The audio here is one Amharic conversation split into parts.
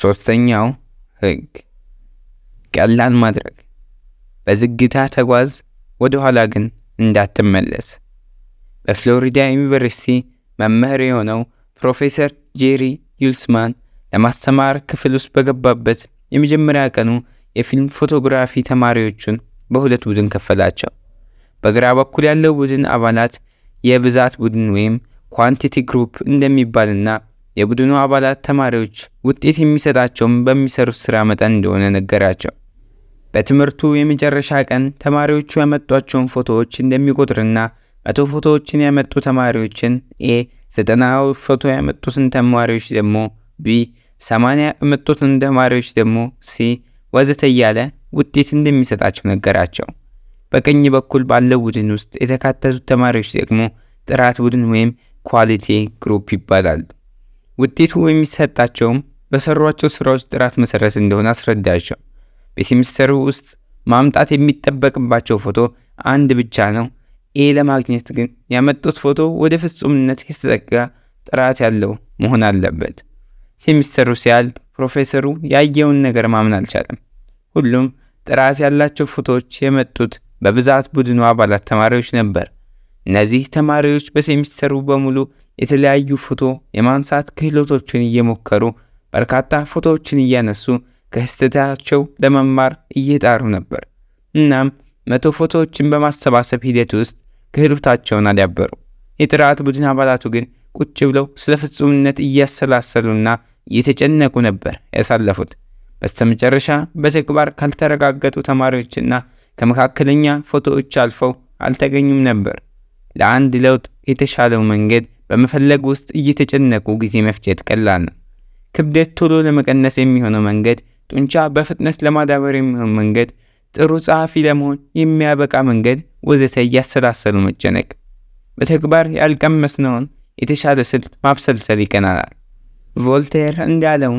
ሶስተኛው ህግ ቀላል ማድረግ በዝግታ ተጓዝ ወደ ኋላ ግን እንዳትመለስ በፍሎሪዳ ዩኒቨርሲቲ መምህር የሆነው ፕሮፌሰር ጄሪ ዩልስማን ለማስተማር ክፍል ውስጥ በገባበት የመጀመሪያ ቀኑ የፊልም ፎቶግራፊ ተማሪዎችን በሁለት ቡድን ከፈላቸው በግራ በኩል ያለው ቡድን አባላት የብዛት ቡድን ወይም ኳንቲቲ ግሩፕ እንደሚባልና የቡድኑ አባላት ተማሪዎች ውጤት የሚሰጣቸውም በሚሰሩት ስራ መጠን እንደሆነ ነገራቸው በትምርቱ የመጨረሻ ቀን ተማሪዎቹ ያመጣቸው ፎቶዎች እንደሚቆጥርና 100 ፎቶዎችን ያመጡ ተማሪዎችን ኤ 90 ፎቶ ያመጡትን ተማሪዎች ደግሞ ቢ 80 ያመጡትን ተማሪዎች ደግሞ ሲ ወዘተ ያለ ውጤት እንደሚሰጣቸው ነገራቸው በቀኝ በኩል ባለው ቡድን ውስጥ የተካተቱት ተማሪዎች ደግሞ ጥራት ቡድን ወይም ኳሊቲ ግሩፕ ይባላል ውጤቱ የሚሰጣቸው በሰሯቸው ስራዎች ጥራት መሰረት እንደሆነ አስረዳቸው በሲሚስተሩ ውስጥ ማምጣት የሚጠበቅባቸው ፎቶ አንድ ብቻ ነው ኤ ለማግኘት ግን ያመጡት ፎቶ ወደ ፍጹምነት የተጠጋ ጥራት ያለው መሆን አለበት ሲሚስተሩ ሲያል ፕሮፌሰሩ ያየውን ነገር ማመን አልቻለም ሁሉም ጥራት ያላቸው ፎቶዎች የመጡት በብዛት ቡድኑ አባላት ተማሪዎች ነበር እነዚህ ተማሪዎች በሴሚስተሩ በሙሉ የተለያዩ ፎቶ የማንሳት ክህሎቶችን እየሞከሩ በርካታ ፎቶዎችን እያነሱ ከስተታቸው ለመማር እየጣሩ ነበር እናም 100 ፎቶዎችን በማስተባሰብ ሂደት ውስጥ ክህሎታቸውን አዳበሩ የጥራት ቡድን አባላቱ ግን ቁጭ ብለው ስለ ፍጹምነት እያሰላሰሉና እየተጨነቁ ነበር ያሳለፉት በስተመጨረሻ በተግባር ካልተረጋገጡ ተማሪዎችና ከመካከለኛ ፎቶዎች አልፈው አልተገኙም ነበር ለአንድ ለውጥ የተሻለው መንገድ በመፈለግ ውስጥ እየተጨነቁ ጊዜ መፍጀት ቀላል ነው ክብደት ቶሎ ለመቀነስ የሚሆነው መንገድ ጡንቻ በፍጥነት ለማዳበር የሚሆነው መንገድ ጥሩ ጻፊ ለመሆን የሚያበቃ መንገድ ወዘተ ያሰላሰሉ መጨነቅ በተግባር ያልቀመስነውን የተሻለ ስልት ማብሰልሰል ይቀናናል ቮልቴር እንዳለው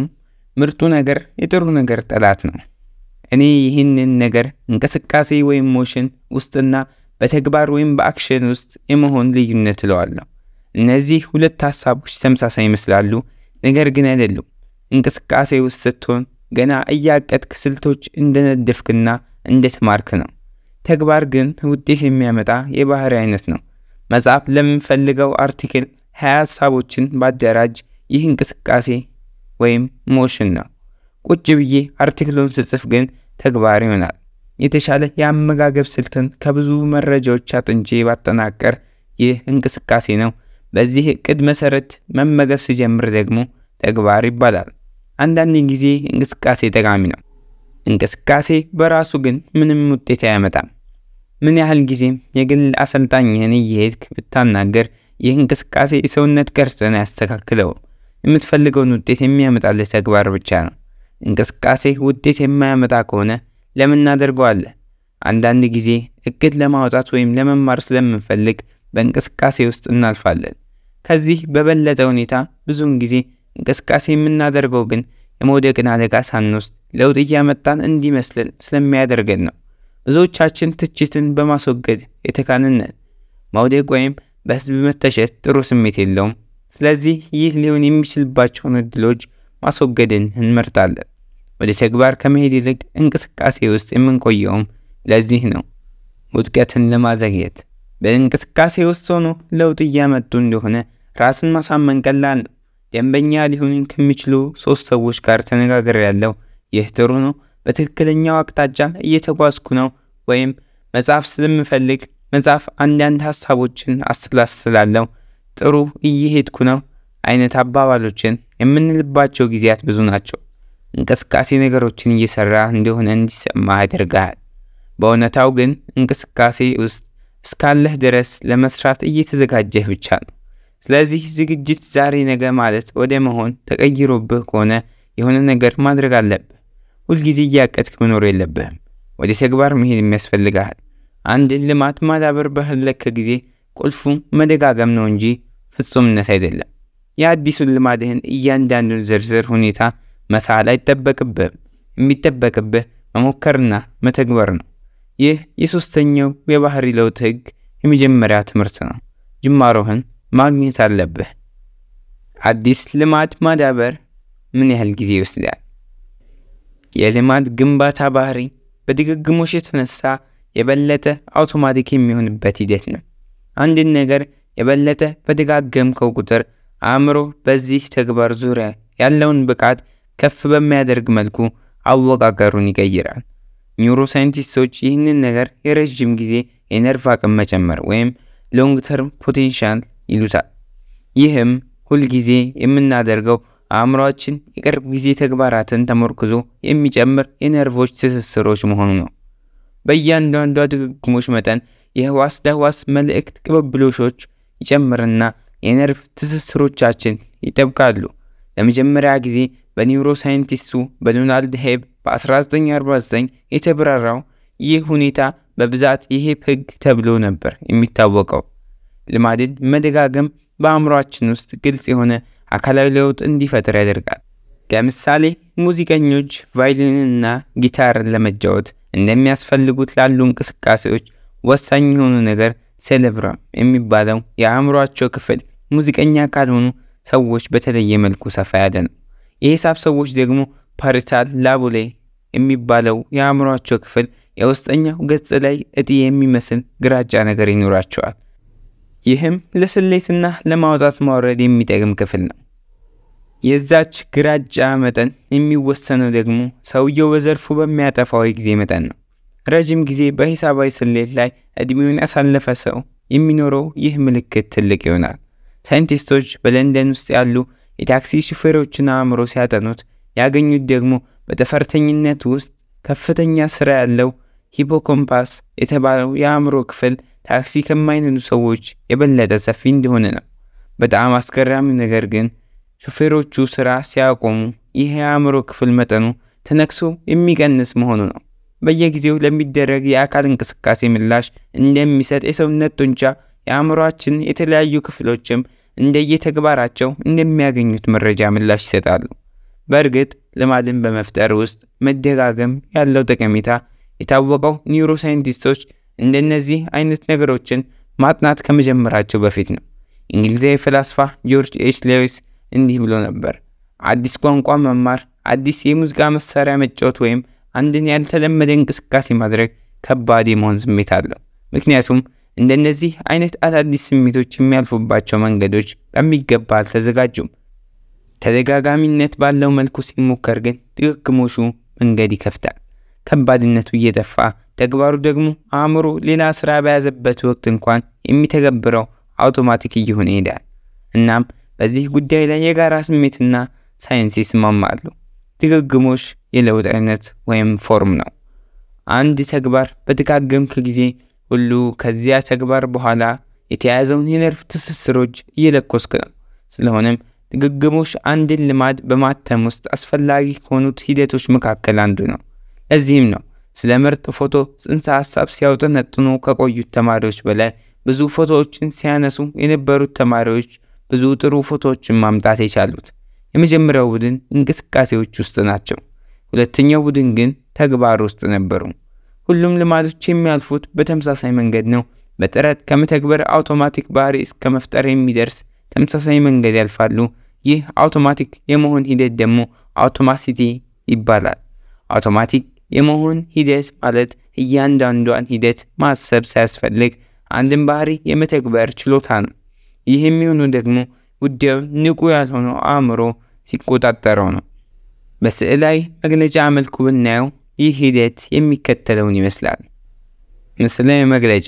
ምርጡ ነገር የጥሩ ነገር ጠላት ነው እኔ ይህንን ነገር እንቅስቃሴ ወይም ሞሽን ውስጥና በተግባር ወይም በአክሽን ውስጥ የመሆን ልዩነት ለዋለው እነዚህ ሁለት ሐሳቦች ተመሳሳይ ይመስላሉ ነገር ግን አይደሉም እንቅስቃሴ ውስጥ ስትሆን ገና እያቀጥክ ስልቶች እንደነደፍክና እንደተማርክ ነው ተግባር ግን ውጤት የሚያመጣ የባህሪ አይነት ነው መጽሐፍ ለምንፈልገው አርቲክል 20 ሐሳቦችን ባደራጅ ይህ እንቅስቃሴ ወይም ሞሽን ነው ቁጭ ብዬ አርቲክሉን ጽፍ ግን ተግባር ይሆናል የተሻለ ያመጋገብ ስልትን ከብዙ መረጃዎች አጥንጂ ባጠናቀር ይህ እንቅስቃሴ ነው በዚህ ቅድ መሰረት መመገብ ሲጀምር ደግሞ ተግባር ይባላል አንዳንድ ጊዜ እንቅስቃሴ ተጋሚ ነው እንቅስቃሴ በራሱ ግን ምንም ውጤት አያመጣም ምን ያህል ጊዜ የግል አሰልጣኝህን ይሄድክ ብታናገር ይህ እንቅስቃሴ የሰውነት ቅርጽን ያስተካክለው የምትፈልገውን ውጤት የሚያመጣልህ ተግባር ብቻ ነው እንቅስቃሴ ውጤት የማያመጣ ከሆነ ለምን አደርጓለ አንዳንድ ጊዜ እቅድ ለማውጣት ወይም ለመማር ስለምንፈልግ በእንቅስቃሴ ውስጥ እናልፋለን ከዚህ በበለጠ ሁኔታ ብዙውን ጊዜ እንቅስቃሴ የምናደርገው ግን የመውደቅን አደጋ ሳንወስድ ለውጥ እያመጣን እንዲመስለን ስለሚያደርገን ነው ብዙዎቻችን ትችትን በማስወገድ የተካንነን መውደቅ ወይም በህዝብ መተቸት ጥሩ ስሜት የለውም ስለዚህ ይህ ሊሆን የሚችልባቸውን እድሎች ማስወገድን እንመርጣለን ወደ ተግባር ከመሄድ ይልቅ እንቅስቃሴ ውስጥ የምንቆየው ለዚህ ነው ውድቀትን ለማዘግየት በእንቅስቃሴ ውስጥ ሆኖ ለውጥ ያመጡ እንደሆነ ራስን ማሳመን ቀላል ደንበኛ ሊሆን ከሚችሉ 3 ሰዎች ጋር ተነጋገር ያለው ይህ ጥሩ ነው በትክክለኛው አቅጣጫ እየተጓዝኩ ነው ወይም መጽሐፍ ስለምፈልግ መጽሐፍ አንዳንድ ሐሳቦችን አስተላስላለሁ ጥሩ እየሄድኩ ነው አይነት አባባሎችን የምንልባቸው ግዚያት ብዙ ናቸው እንቅስቃሴ ነገሮችን እየሰራ እንደሆነ እንዲሰማ ያደርጋል በእውነታው ግን እንቅስቃሴ ውስጥ ስካለህ ድረስ ለመስራት እየተዘጋጀህ ብቻ ነው ስለዚህ ዝግጅት ዛሬ ነገ ማለት ወደ መሆን ተቀይሮብህ ከሆነ የሆነ ነገር ማድረግ አለብህ ሁሉ ጊዜ ያቀጥክ መኖር የለብህም ወደ ተግባር መሄድ የሚያስፈልጋል አንድ ልማት ማዳበር በህለከ ጊዜ ቁልፉ መደጋጋም ነው እንጂ ፍጹምነት አይደለም የአዲሱን ልማድህን እያንዳንዱን ዝርዝር ሁኔታ መሳል አይተበቅብህ የሚተበቅብህ መሞከርና መተግበር ነው ይህ የሶስተኛው የባህሪ ለውጥ ህግ የመጀመሪያ ትምህርት ነው ጅማሮህን ማግኘት አለብህ አዲስ ልማድ ማዳበር ምን ያህል ጊዜ ይወስዳል يلمات جنبات بحري بديك جموش تنسى يبلته أوتوماتيكي ميهن بتيدتنا عند النجار يبلته بديك جم كوكتر عمره بزيح تكبر زوره يلون بقعد كف بمادر جملكو أو وقع كروني كيران نيورو ساينتيستوش يهن النجار يرجم جزء ينرفع كم جمر وهم long term potential يلوتا يهم كل جزء يمن نادرجو عمراتشن يقرب جزء تكبراتن تمركزو يمي جمر ينرفوش تسسروش مهونو بيان دون دادك كموش متن يهواس دهواس ملئكت كبب بلوشوش يجمرنا ينرف تسسروش تشاتشن يتبقادلو لما جمر عجزي بنيورو ساينتيستو بدونالد هيب بأسراز دن يارباز دن يتبرارو يهونيتا ببزات يهيب هج تبلو نبر يميتاوقو لمعدد مدقاقم بأمراتشن وست قلسي هنا عكالاو لوت اندي فترة درقات كمسالي موزيكا نيوج فايليننا جيتار لمجود عندما يسفلقو تلالون كسكاسيوش وستان يهونو نغر سيلبرام امي بادو يعمراتشو كفل موزيكا نياكالونو سووش بتلي يملكو سفادن يهيساب سووش ديقمو باريتال لابولي امي بادو يعمراتشو كفل يوستان يهو قدسالي اتي امي مسل غراجا نغري نوراتشوات يهم لسليتنا لماوزات مورد امي ديقم كفلنا የዛች ግራጫ መጠን የሚወሰነው ደግሞ ሰውየው በዘርፉ በሚያጠፋው ጊዜ መጠን ነው። ረጅም ጊዜ በሂሳባዊ ስሌት ላይ እድሜውን ያሳለፈ ሰው የሚኖረው ይህ ምልክት ትልቅ ይሆናል። ሳይንቲስቶች በለንደን ውስጥ ያሉ የታክሲ ሹፌሮችን አምሮ ሲያጠኑት ያገኙት ደግሞ በተፈርተኝነት ውስጥ ከፍተኛ ስራ ያለው ሂፖኮምፓስ የተባለው የአምሮ ክፍል ታክሲ ከማይነዱ ሰዎች የበለጠ ሰፊ እንደሆነ ነው። በጣም አስገራሚ ነገር ግን ሹፌሮቹ ስራ ሲያቆሙ ይሄ አምሮ ክፍል መጠኑ ተነክሶ የሚቀንስ መሆኑ ነው። በየጊዜው ለሚደረግ የአካል እንቅስቃሴ ምላሽ እንደሚሰጥ የሰውነት ጡንቻ የአምሮአችን የተለያዩ ክፍሎችም እንደየተግባራቸው እንደሚያገኙት መረጃ ምላሽ ይሰጣሉ። በርግጥ ለማድን በመፍጠር ውስጥ መደጋገም ያለው ጠቀሜታ የታወቀው ኒውሮ ሳይንቲስቶች እንደነዚህ አይነት ነገሮችን ማጥናት ከመጀመራቸው በፊት ነው። እንግሊዛዊ ፍልስፍያ ጆርጅ ኤች ሌዊስ እንዲህ ብሎ ነበር አዲስ ቋንቋ መማር አዲስ የሙዚቃ መሳሪያ መጫወት ወይም አንድን ያልተለመደ እንቅስቃሴ ማድረግ ከባድ የመሆን ስሜት አለው። ምክንያቱም እንደነዚህ አይነት አዳዲስ ስሜቶች የሚያልፉባቸው መንገዶች በሚገባ አልተዘጋጁም። ተደጋጋሚነት ባለው መልኩ ሲሞከር ግን ጥቅሞቹ መንገድ ይከፍታል። ከባድነቱ እየጠፋ ተግባሩ ደግሞ አእምሮ ሌላ ስራ በያዘበት ወቅት እንኳን የሚተገብረው አውቶማቲክ ይሆን ይሄዳል። እናም በዚህ ጉዳይ ላይ የጋራ ስሜትና ሳይንስ ይስማማሉ። ትግግሞሽ የለውጥ አይነት ወይም ፎርም ነው። አንድ ተግባር በተጋገምክ ጊዜ ሁሉ ከዚያ ተግባር በኋላ የተያዘውን የነርቭ ትስስሮች እየለኮስክ ነው። ስለሆነም ትግግሞሽ አንድን ልማድ በማተም ውስጥ አስፈላጊ ከሆኑት ሂደቶች መካከል አንዱ ነው። እዚህም ነው ስለምርጥ ፎቶ ጽንሰ ሐሳብ ሲያወጡነጥኑ ከቆዩት ተማሪዎች በላይ ብዙ ፎቶዎችን ሲያነሱ የነበሩት ተማሪዎች ብዙ ጥሩ ፎቶዎችን ማምጣት የቻሉት የመጀመሪያው ቡድን እንቅስቃሴዎች ውስጥ ናቸው። ሁለተኛው ቡድን ግን ተግባር ውስጥ ነበሩ። ሁሉም ልማዶች የሚያልፉት በተመሳሳይ መንገድ ነው። በጥረት ከመተግበር አውቶማቲክ ባህሪ እስከ መፍጠር የሚደርስ ተመሳሳይ መንገድ ያልፋሉ። ይህ አውቶማቲክ የመሆን ሂደት ደግሞ አውቶማሲቲ ይባላል። አውቶማቲክ የመሆን ሂደት ማለት እያንዳንዷን ሂደት ማሰብ ሳያስፈልግ አንድን ባህሪ የመተግበር ችሎታ ነው። ይሄም ነው ደግሞ ጉዳዩ ንቁ ያልሆነው አእምሮ ሲቆጣጠረው ነው። በስዕላይ መግለጫ መልኩ ብናየው ይህ ሂደት የሚከተለውን ይመስላል። ምስለ መግለጫ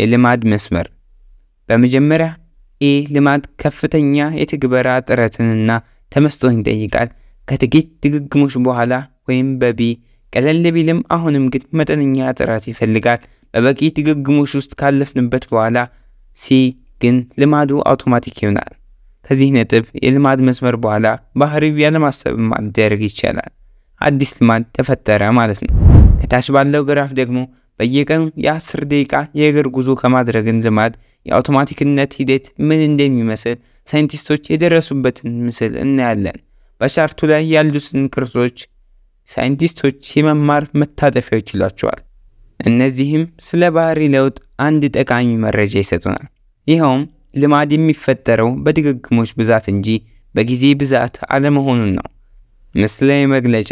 የልማድ መስመር በመጀመሪያ ልማድ ከፍተኛ የትግበራ ጥረትንና ተመስጦን ይጠይቃል። ከጥቂት ትግግሞች በኋላ ወይም በቢ ቀለል ቢልም አሁንም ግን መጠነኛ ጥረት ይፈልጋል። በበቂ ትግግሞች ውስጥ ካለፍንበት በኋላ ሲ ግን ልማዱ አውቶማቲክ ይሆናል። ከዚህ ነጥብ የልማድ መስመር በኋላ ባህሪው ያለማሰብ ማደረግ ይችላል። አዲስ ልማድ ተፈጠረ ማለት ነው። ከታች ባለው ግራፍ ደግሞ በየቀኑ የ10 ደቂቃ የእግር ጉዞ ከማድረግን ልማድ የአውቶማቲክነት ሂደት ምን እንደሚመስል ሳይንቲስቶች የደረሱበትን ምስል እናያለን። በቻርቱ ላይ ያሉትን ቅርጾች ሳይንቲስቶች የመማር መታጠፊያዎች ይሏቸዋል። እነዚህም ስለ ባህሪ ለውጥ አንድ ጠቃሚ መረጃ ይሰጡናል። ይሄውም ልማድ የሚፈጠረው በድግግሞች ብዛት እንጂ በጊዜ ብዛት አለመሆኑን ነው። ምስለ መግለጫ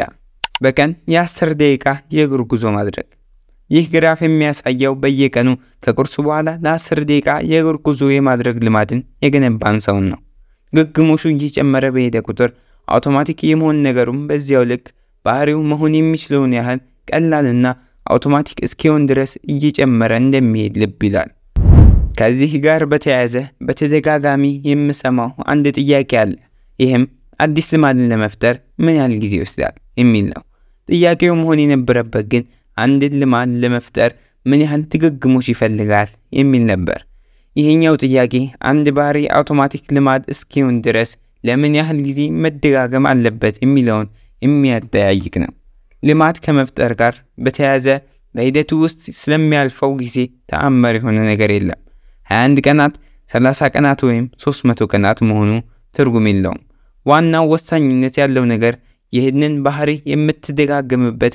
بكن ياسر ديكا يغرقزو مدرك ይህ ግራፍ የሚያሳየው በየቀኑ ከቁርስ በኋላ ለ10 ደቂቃ የእግር ጉዞ የማድረግ ልማድን የገነባን ሰው ነው። ግግሞሹ እየጨመረ በሄደ ቁጥር አውቶማቲክ የመሆን ነገሩም በዚያው ልክ ባህሪው መሆን የሚችለውን ያህል ቀላልና አውቶማቲክ እስኪሆን ድረስ እየጨመረ እንደሚሄድ ልብ ይላል። ከዚህ ጋር በተያያዘ በተደጋጋሚ የምሰማው አንድ ጥያቄ አለ። ይሄም አዲስ ልማድን ለመፍጠር ምን ያህል ጊዜ ይወስዳል የሚል ነው። ጥያቄው መሆን የነበረበት ግን አንድ ልማድ ለመፍጠር ምን ያህል ትግግሞሽ ይፈልጋል የሚል ነበር። ይሄኛው ጥያቄ አንድ ባህሪ አውቶማቲክ ልማድ እስኪሆን ድረስ ለምን ያህል ጊዜ መደጋገም አለበት የሚለውን የሚያጠያይቅ ነው። ልማድ ከመፍጠር ጋር በተያያዘ በሂደቱ ውስጥ ስለሚያልፈው ጊዜ ተአመር የሆነ ነገር የለም። 21 ቀናት፣ 30 ቀናት ወይም 300 ቀናት መሆኑ ትርጉም የለውም። ዋናው ወሳኝነት ያለው ነገር ይሄንን ባህሪ የምትደጋገምበት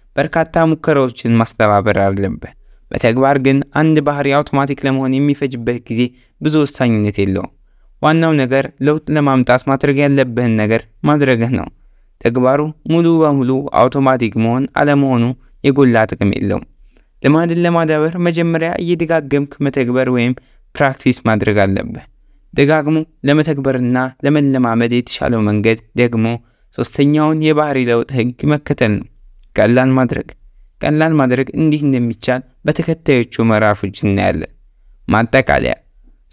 በርካታ ሙከራዎችን ማስተባበር አለበት። በተግባር ግን አንድ ባህሪ አውቶማቲክ ለመሆን የሚፈጅበት ጊዜ ብዙ ወሳኝነት የለውም። ዋናው ነገር ለውጥ ለማምጣት ማድረግ ያለብህን ነገር ማድረግህ ነው። ተግባሩ ሙሉ በሙሉ አውቶማቲክ መሆን አለመሆኑ የጎላ ጥቅም የለውም። ልማድን ለማዳበር መጀመሪያ እየደጋገምክ መተግበር ወይም ፕራክቲስ ማድረግ አለበት። ደጋግሞ ለመተግበርና ለመለማመድ የተሻለው መንገድ ደግሞ ሶስተኛውን የባህሪ ለውጥ ህግ መከተል ነው። ቀላል ማድረግ እንዲህ እንደሚቻል በተከታዮቹ መራፎች እናያለን። ማጠቃለያ፣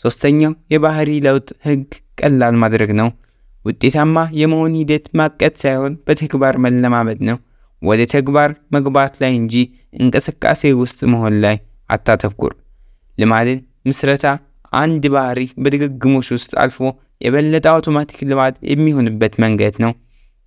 ሶስተኛው የባህሪ ለውጥ ህግ ቀላል ማድረግ ነው። ውጤታማ የመሆን ሂደት ማቀድ ሳይሆን በተግባር መለማመድ ነው። ወደ ተግባር መግባት ላይ እንጂ እንቅስቃሴ ውስጥ መሆን ላይ አታተኩር። ልማድን ምስረታ አንድ ባህሪ በድግግሞሽ ውስጥ አልፎ የበለጠ አውቶማቲክ ልማድ የሚሆንበት መንገድ ነው።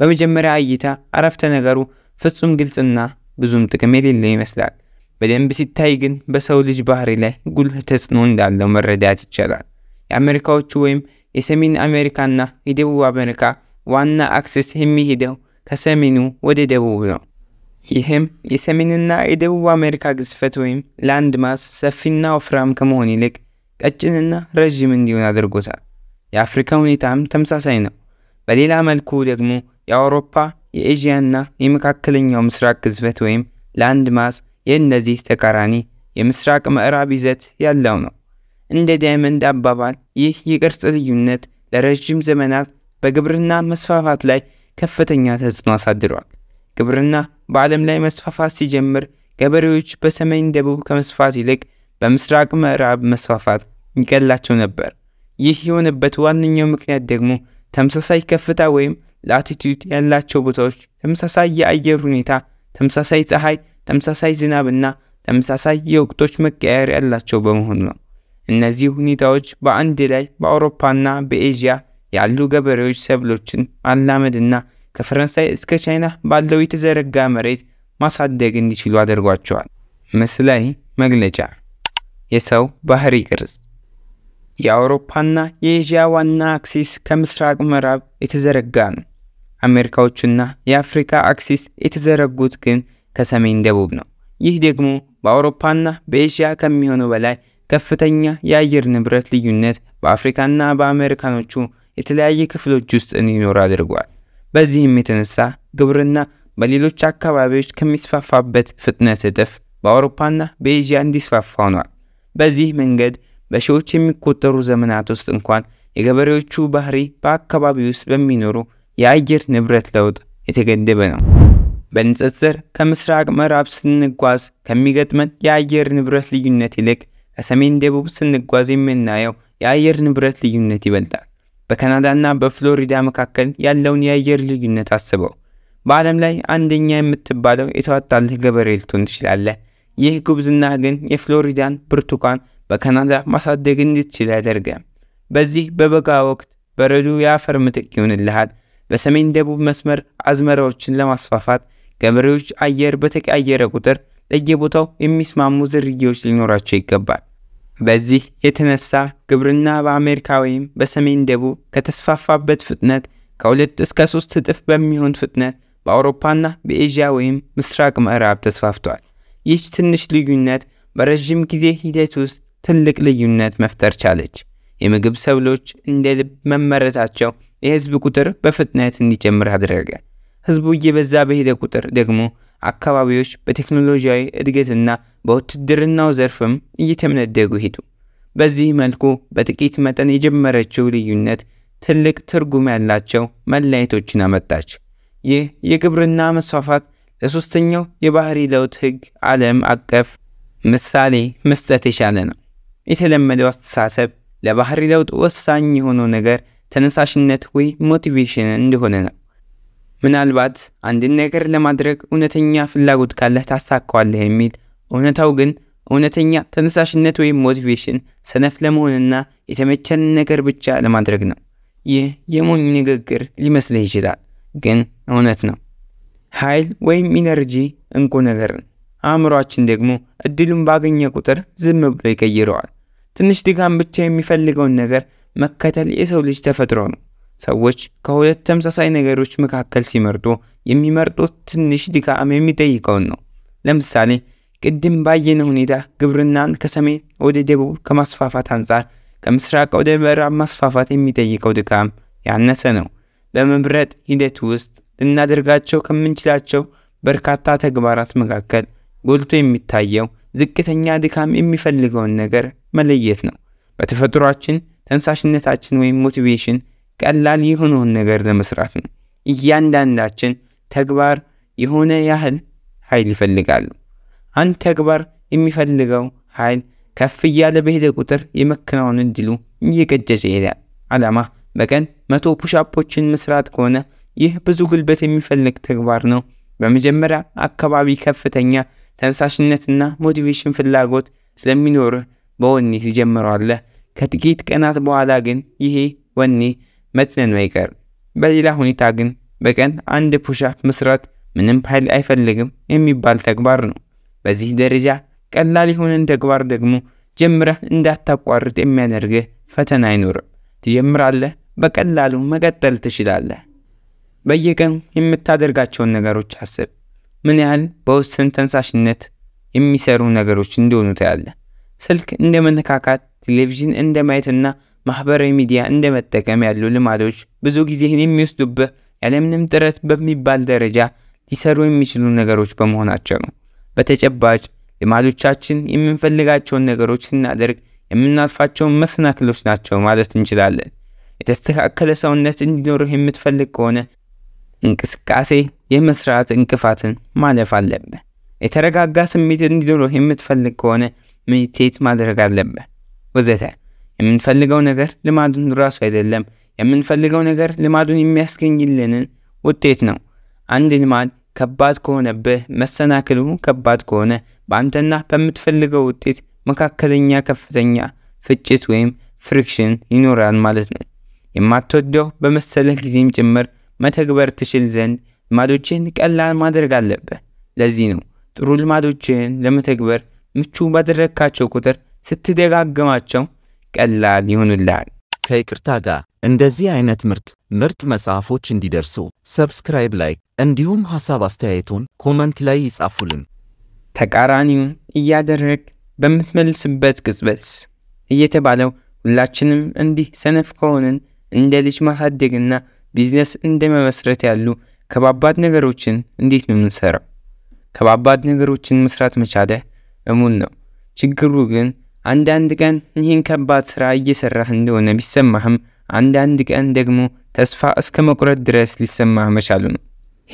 በመጀመሪያ እይታ አረፍተ ነገሩ ፍጹም ግልጽና ብዙም ጥቅም የሌለው ይመስላል። በደንብ ሲታይ ግን በሰው ልጅ ባህሪ ላይ ጉልህ ተጽዕኖ እንዳለው መረዳት ይቻላል። የአሜሪካዎቹ ወይም የሰሜን አሜሪካና የደቡብ አሜሪካ ዋና አክሰስ የሚሄደው ከሰሜኑ ወደ ደቡብ ነው። ይህም የሰሜንና የደቡብ አሜሪካ ግዝፈት ወይም ላንድ ማስ ሰፊና ወፍራም ከመሆን ይልቅ ቀጭንና ረጅም እንዲሆን አድርጎታል። የአፍሪካ ሁኔታም ተመሳሳይ ነው። በሌላ መልኩ ደግሞ የአውሮፓ የኤዥያና የመካከለኛው ምስራቅ ግዝፈት ወይም ላንድ ማስ የነዚህ ተቃራኒ የምስራቅ ምዕራብ ይዘት ያለው ነው። እንደ ዳይመንድ አባባል ይህ የቅርጽ ልዩነት ለረጅም ዘመናት በግብርና መስፋፋት ላይ ከፍተኛ ተጽዕኖ አሳድሯል። ግብርና በዓለም ላይ መስፋፋት ሲጀምር ገበሬዎች በሰሜን ደቡብ ከመስፋት ይልቅ በምስራቅ ምዕራብ መስፋፋት ይቀላቸው ነበር። ይህ የሆነበት ዋነኛው ምክንያት ደግሞ ተመሳሳይ ከፍታ ወይም ላቲቲዩድ ያላቸው ቦታዎች ተመሳሳይ የአየር ሁኔታ፣ ተመሳሳይ ፀሐይ፣ ተመሳሳይ ዝናብና ተመሳሳይ የወቅቶች መቀያየር ያላቸው በመሆኑ ነው። እነዚህ ሁኔታዎች በአንድ ላይ በአውሮፓና በኤዥያ ያሉ ገበሬዎች ሰብሎችን ማላመድና ከፈረንሳይ እስከ ቻይና ባለው የተዘረጋ መሬት ማሳደግ እንዲችሉ አድርጓቸዋል። ምስላዊ መግለጫ፣ የሰው ባህሪ ቅርጽ። የአውሮፓና የኤዥያ ዋና አክሲስ ከምስራቅ ምዕራብ የተዘረጋ ነው። አሜሪካዎቹና የአፍሪካ አክሲስ የተዘረጉት ግን ከሰሜን ደቡብ ነው። ይህ ደግሞ በአውሮፓና በኤዥያ ከሚሆነው በላይ ከፍተኛ የአየር ንብረት ልዩነት በአፍሪካና በአሜሪካኖቹ የተለያየ ክፍሎች ውስጥ እንዲኖር አድርጓል። በዚህም የተነሳ ግብርና በሌሎች አካባቢዎች ከሚስፋፋበት ፍጥነት እጥፍ በአውሮፓና በኤዥያ እንዲስፋፋ ሆኗል። በዚህ መንገድ በሺዎች የሚቆጠሩ ዘመናት ውስጥ እንኳን የገበሬዎቹ ባህሪ በአካባቢው ውስጥ በሚኖሩ የአየር ንብረት ለውጥ የተገደበ ነው። በንጽጽር ከምስራቅ ምዕራብ ስንጓዝ ከሚገጥመን የአየር ንብረት ልዩነት ይልቅ ከሰሜን ደቡብ ስንጓዝ የምናየው የአየር ንብረት ልዩነት ይበልጣል። በካናዳና በፍሎሪዳ መካከል ያለውን የአየር ልዩነት አስበው። በዓለም ላይ አንደኛ የምትባለው የተዋጣለህ ገበሬ ልትሆን ትችላለህ። ይህ ጉብዝና ግን የፍሎሪዳን ብርቱካን በካናዳ ማሳደግ እንድትችል ያደርጋል። በዚህ በበጋ ወቅት በረዶ ያፈር ምትክ ይሆንልሃል። በሰሜን ደቡብ መስመር አዝመራዎችን ለማስፋፋት ገበሬዎች አየር በተቀያየረ ቁጥር ለየቦታው የሚስማሙ ዝርያዎች ሊኖራቸው ይገባል። በዚህ የተነሳ ግብርና በአሜሪካዊም በሰሜን ደቡብ ከተስፋፋበት ፍጥነት ከ2 እስከ 3 እጥፍ በሚሆን ፍጥነት በአውሮፓና በኤዥያዊም ምስራቅ ምዕራብ ተስፋፍቷል። ይህች ትንሽ ልዩነት በረጅም ጊዜ ሂደት ውስጥ ትልቅ ልዩነት መፍጠር ቻለች። የምግብ ሰብሎች እንደ ልብ መመረታቸው የህዝብ ቁጥር በፍጥነት እንዲጨምር አደረገ። ህዝቡ እየበዛ በሄደ ቁጥር ደግሞ አካባቢዎች በቴክኖሎጂያዊ እድገትና በውትድርናው ዘርፍም እየተመነደጉ ሄዱ። በዚህ መልኩ በጥቂት መጠን የጀመረችው ልዩነት ትልቅ ትርጉም ያላቸው መለያየቶችን አመጣች። ይህ የግብርና መስፋፋት ለሶስተኛው የባህሪ ለውጥ ህግ ዓለም አቀፍ ምሳሌ መስጠት የቻለ ነው። የተለመደው አስተሳሰብ ለባህሪ ለውጥ ወሳኝ የሆነው ነገር ተነሳሽነት ወይ ሞቲቬሽን እንደሆነ ነው። ምናልባት አንድ ነገር ለማድረግ እውነተኛ ፍላጎት ካለህ ታሳካዋለህ የሚል፣ እውነታው ግን እውነተኛ ተነሳሽነት ወይ ሞቲቬሽን ሰነፍ ለመሆንና የተመቸን ነገር ብቻ ለማድረግ ነው። ይህ የሞኝ ንግግር ሊመስልህ ይችላል፣ ግን እውነት ነው። ኃይል ወይም ኢነርጂ እንቁ ነገር ነው። አእምሮአችን ደግሞ እድሉን ባገኘ ቁጥር ዝም ብሎ ይቀይረዋል። ትንሽ ድጋም ብቻ የሚፈልገውን ነገር መከተል የሰው ልጅ ተፈጥሮ ነው። ሰዎች ከሁለት ተመሳሳይ ነገሮች መካከል ሲመርጡ የሚመርጡት ትንሽ ድጋም የሚጠይቀውን ነው። ለምሳሌ ቅድም ባየነው ሁኔታ ግብርናን ከሰሜን ወደ ደቡብ ከማስፋፋት አንፃር ከምስራቅ ወደ ምዕራብ ማስፋፋት የሚጠይቀው ድካም ያነሰ ነው። በመምረጥ ሂደት ውስጥ እናደርጋቸው ከምንችላቸው በርካታ ተግባራት መካከል ጎልቶ የሚታየው ዝቅተኛ ድካም የሚፈልገውን ነገር መለየት ነው። በተፈጥሯችን ተነሳሽነታችን ወይም ሞቲቬሽን ቀላል የሆነውን ነገር ለመስራት ነው። እያንዳንዳችን ተግባር የሆነ ያህል ኃይል ይፈልጋሉ። አንድ ተግባር የሚፈልገው ኃይል ከፍ እያለ በሄደ ቁጥር የመከናወን እድሉ እየቀጨጨ ይሄዳል። ዓላማ በቀን 100 ፑሽአፖችን መስራት ከሆነ ይህ ብዙ ጉልበት የሚፈልግ ተግባር ነው። በመጀመሪያ አካባቢ ከፍተኛ ተነሳሽነትና ሞቲቬሽን ፍላጎት ስለሚኖር በወኔ ይጀምራል። ከጥቂት ቀናት በኋላ ግን ይሄ ወኔ መጥነን አይቀር። በሌላ ሁኔታ ግን በቀን አንድ ፑሽአፕ መስራት ምንም ኃይል አይፈልግም የሚባል ተግባር ነው። በዚህ ደረጃ ቀላል የሆነን ተግባር ደግሞ ጀምረህ እንዳታቋርጥ የሚያደርግህ ፈተና አይኖርም። ትጀምራለህ፣ በቀላሉ መቀጠል ትችላለህ። በየቀኑ የምታደርጋቸውን ነገሮች አስብ። ምን ያህል በውስን ተነሳሽነት የሚሰሩ ነገሮች እንደሆኑ ታያለህ። ስልክ እንደ መነካካት፣ ቴሌቪዥን እንደ ማየትና ማህበራዊ ሚዲያ እንደ መጠቀም ያሉ ልማዶች ብዙ ጊዜ የሚወስዱብህ ያለምንም ጥረት በሚባል ደረጃ ሊሰሩ የሚችሉ ነገሮች በመሆናቸው ነው። በተጨባጭ ልማዶቻችን የምንፈልጋቸውን ነገሮች ስናደርግ የምናልፋቸው መሰናክሎች ናቸው ማለት እንችላለን። የተስተካከለ ሰውነት እንዲኖርህ የምትፈልግ ከሆነ እንቅስቃሴ የመስራት እንቅፋትን ማለፍ አለብህ። የተረጋጋ ስሜት እንዲኖርህ የምትፈልግ ከሆነ ሜዲቴት ማድረግ አለብህ ወዘተ። የምንፈልገው ነገር ልማዱን ራሱ አይደለም፣ የምንፈልገው ነገር ልማዱን የሚያስገኝልንን ውጤት ነው። አንድ ልማድ ከባድ ከሆነብህ፣ መሰናክሉ ከባድ ከሆነ በአንተና በምትፈልገው ውጤት መካከለኛ ከፍተኛ ፍጭት ወይም ፍሪክሽን ይኖራል ማለት ነው። የማትወደው በመሰለህ ጊዜም ጭምር መተግበር ትችል ዘንድ ልማዶችን ቀላል ማድረግ አለብህ። ለዚህ ነው ጥሩ ልማዶችን ለመተግበር ምቹ ባደረካቸው ቁጥር ስትደጋግማቸው ቀላል ይሆኑልሃል። ከይቅርታ ጋር እንደዚህ አይነት ምርጥ መጽሐፎች እንዲደርሱ ሰብስክራይብ፣ ላይክ እንዲሁም ሐሳብ አስተያየቱን ኮሜንት ላይ ይጻፉልን። ተቃራኒውን እያደረግ በምትመልስበት ቅጽበት እየተባለው ሁላችንም እንዲህ ሰነፍ ከሆነን እንደ ልጅ ማሳደግና ቢዝነስ እንደመመስረት ያሉ ከባባድ ነገሮችን እንዴት ነው የምንሰራው? ከባባድ ነገሮችን መስራት መቻለ እሙን ነው። ችግሩ ግን አንዳንድ ቀን ይህን ከባድ ስራ እየሰራህ እንደሆነ ቢሰማህም አንዳንድ ቀን ደግሞ ተስፋ እስከ መቁረጥ ድረስ ሊሰማህ መቻሉ ነው።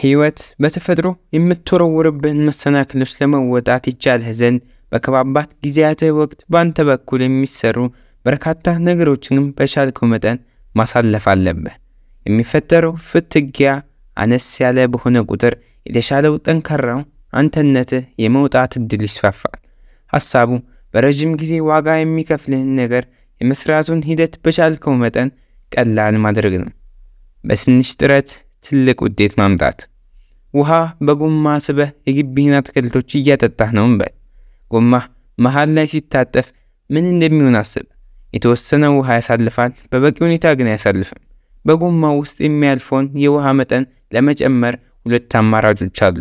ሕይወት በተፈጥሮ የምትወረወርብህን መሰናክሎች ለመወጣት ይቻልህ ዘንድ በከባባት ጊዜያትህ ወቅት ባንተ በኩል የሚሰሩ በርካታ ነገሮችንም በቻልከው መጠን ማሳለፍ አለብህ። የሚፈጠረው ፍትጊያ አነስ ያለ በሆነ ቁጥር የተሻለው ጠንካራው አንተነትህ የመውጣት እድል ይስፋፋል። ሐሳቡ በረጅም ጊዜ ዋጋ የሚከፍልህን ነገር የመስራቱን ሂደት በቻልከው መጠን ቀላል ማድረግ ነው። በስንሽ ጥረት ትልቅ ውጤት ማምጣት። ውሃ በጎማ ስበህ የግቢህን አትክልቶች እያጠጣህ ነው እንበል። ጎማ መሃል ላይ ሲታጠፍ ምን እንደሚሆን አስብ። የተወሰነ ውሃ ያሳልፋል፣ በበቂ ሁኔታ ግን አያሳልፍም። በጎማ ውስጥ የሚያልፈውን የውሃ መጠን ለመጨመር ሁለት አማራጮች አሉ።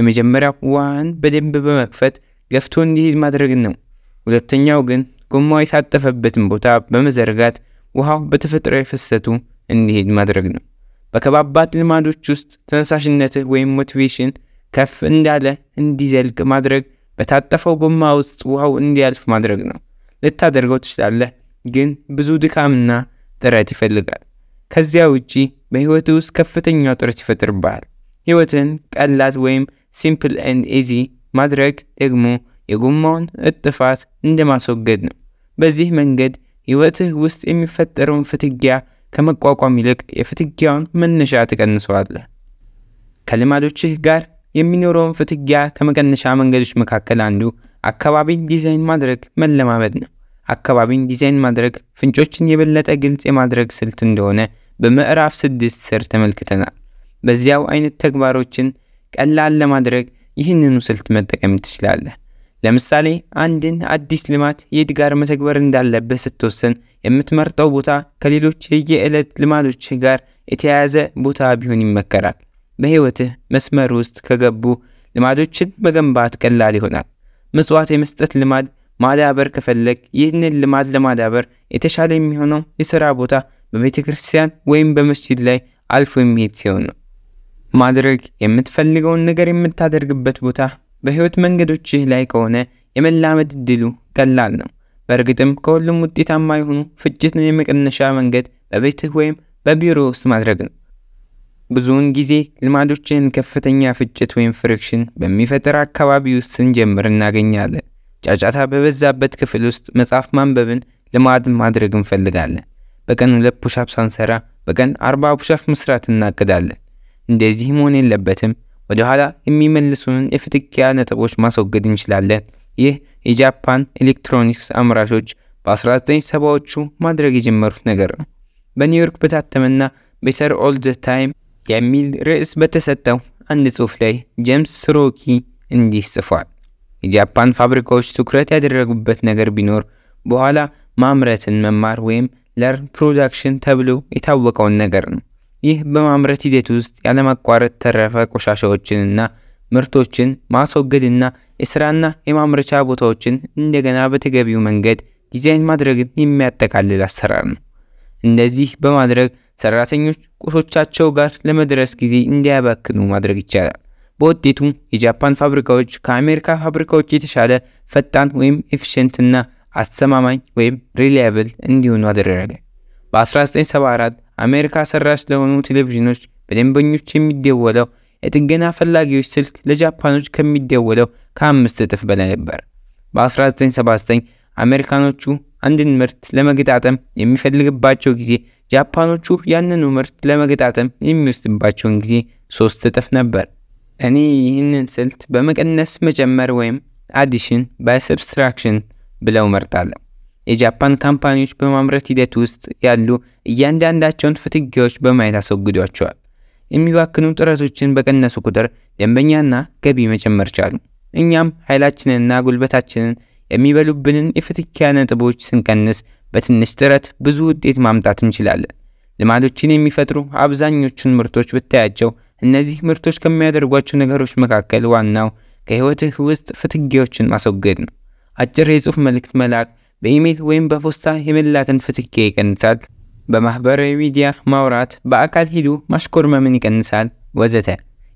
የመጀመሪያው ውሃን በደንብ በመክፈት ገፍቶ እንዲሄድ ማድረግ ነው። ሁለተኛው ግን ጎማው የታጠፈበትን ቦታ በመዘርጋት ውሃው በተፈጥሯዊ ፍሰቱ እንዲሄድ ማድረግ ነው። በከባባት ልማዶች ውስጥ ተነሳሽነትህ ወይም ሞቲቬሽን ከፍ እንዳለ እንዲዘልቅ ማድረግ በታጠፈው ጎማ ውስጥ ውሃው እንዲያልፍ ማድረግ ነው። ልታደርገው ትችላለህ፣ ግን ብዙ ድካምና ጥረት ይፈልጋል። ከዚያ ውጪ በህይወትህ ውስጥ ከፍተኛ ጥረት ይፈጥርብሃል። ህይወትን ቀላል ወይም ሲምፕል ኤንድ ኢዚ ማድረግ ደግሞ የጎማውን እጥፋት እንደማስወገድ ነው። በዚህ መንገድ ህይወትህ ውስጥ የሚፈጠረውን ፍትጊያ ከመቋቋም ይልቅ የፍትጊያውን መነሻ ትቀንሰዋለህ። ከልማዶችህ ጋር የሚኖረውን ፍትጊያ ከመቀነሻ መንገዶች መካከል አንዱ አካባቢን ዲዛይን ማድረግ መለማመድ ነው። አካባቢን ዲዛይን ማድረግ ፍንጮችን የበለጠ ግልጽ የማድረግ ስልት እንደሆነ በምዕራፍ 6 ስር ተመልክተናል። በዚያው አይነት ተግባሮችን ቀላል ለማድረግ ይህንኑ ስልት መጠቀም ትችላለህ። ለምሳሌ አንድን አዲስ ልማት የድጋር መተግበር እንዳለበት ስትወሰን የምትመርጠው ቦታ ከሌሎች የየዕለት ልማዶች ጋር የተያያዘ ቦታ ቢሆን ይመከራል። በህይወትህ መስመር ውስጥ ከገቡ ልማዶችን መገንባት ቀላል ይሆናል። ምጽዋት የመስጠት ልማድ ማዳበር ከፈለክ ይህንን ልማድ ለማዳበር የተሻለ የሚሆነው የሥራ ቦታ በቤተክርስቲያን ወይም በመስጂድ ላይ አልፎ የሚሄድ ሲሆን ነው። ማድረግ የምትፈልገውን ነገር የምታደርግበት ቦታ በህይወት መንገዶችህ ላይ ከሆነ የመላመድ እድሉ ቀላል ነው። በእርግጥም ከሁሉም ውጤታማ የሆኑ ፍጅትን የመቀነሻ መንገድ በቤትህ ወይም በቢሮ ውስጥ ማድረግ ነው። ብዙውን ጊዜ ልማዶችህን ከፍተኛ ፍጭት ወይም ፍሪክሽን በሚፈጠር አካባቢ ውስጥ ስንጀምር እናገኛለን። ጫጫታ በበዛበት ክፍል ውስጥ መጽሐፍ ማንበብን ልማድ ማድረግ እንፈልጋለን። በቀን 2 ፑሽአፕ ሳንሰራ በቀን 40 ፑሽአፕ መስራት እናቅዳለን። እንደዚህ መሆን የለበትም። ወደ ኋላ የሚመልሱን የፍትጊያ ነጥቦች ማስወገድ እንችላለን። ይህ የጃፓን ኤሌክትሮኒክስ አምራቾች በ1970ዎቹ ማድረግ የጀመሩት ነገር ነው። በኒውዮርክ በታተመና Better All the Time የሚል ርዕስ በተሰጠው አንድ ጽሑፍ ላይ ጄምስ ስሮኪ እንዲህ ጽፏል። የጃፓን ፋብሪካዎች ትኩረት ያደረጉበት ነገር ቢኖር በኋላ ማምረትን መማር ወይም ለርን ፕሮዳክሽን ተብሎ የታወቀውን ነገር ነው። ይህ በማምረት ሂደት ውስጥ ያለማቋረጥ ተረፈ ቆሻሻዎችንና ምርቶችን ማስወገድና የሥራና የማምረቻ ቦታዎችን እንደገና በተገቢው መንገድ ዲዛይን ማድረግን የሚያጠቃልል አሰራር ነው። እንደዚህ በማድረግ ሰራተኞች ቁሶቻቸው ጋር ለመድረስ ጊዜ እንዲያባክኑ ማድረግ ይቻላል። በውጤቱ የጃፓን ፋብሪካዎች ከአሜሪካ ፋብሪካዎች የተሻለ ፈጣን ወይም ኤፊሺየንትና አስተማማኝ ወይም ሪላያብል እንዲሆኑ አደረገ። በ1974 አሜሪካ ሰራሽ ለሆኑ ቴሌቪዥኖች በደንበኞች የሚደወለው የጥገና ፈላጊዎች ስልክ ለጃፓኖች ከሚደወለው ከ5 እጥፍ በላይ ነበር። በ1979 አሜሪካኖቹ አንድን ምርት ለመገጣጠም የሚፈልግባቸው ጊዜ ጃፓኖቹ ያንኑ ምርት ለመገጣጠም የሚወስድባቸውን ጊዜ 3 እጥፍ ነበር። እኔ ይህንን ስልት በመቀነስ መጨመር ወይም አዲሽን ባይ ሰብስትራክሽን ብለው መርጣለሁ። የጃፓን ካምፓኒዎች በማምረት ሂደት ውስጥ ያሉ እያንዳንዳቸውን ፍትጊያዎች በማየት አስወግዷቸዋል። የሚባክኑ ጥረቶችን በቀነሱ ቁጥር ደንበኛና ገቢ መጨመር ቻሉ። እኛም ኃይላችንንና ጉልበታችንን የሚበሉብንን የፍትጊያ ነጥቦች ስንቀንስ በትንሽ ጥረት ብዙ ውጤት ማምጣት እንችላለን። ልማዶችን የሚፈጥሩ አብዛኞቹን ምርቶች ብታያቸው እነዚህ ምርቶች ከሚያደርጓቸው ነገሮች መካከል ዋናው ከህይወትህ ውስጥ ፍትጊያዎችን ማስወገድ ነው። አጭር የጽሑፍ መልእክት መላክ በኢሜል ወይም በፖስታ የመላክን ፍትጊያ ይቀንሳል። በማህበራዊ ሚዲያ ማውራት፣ በአካል ሄዶ ማሽኮርመምን ይቀንሳል ወዘተ።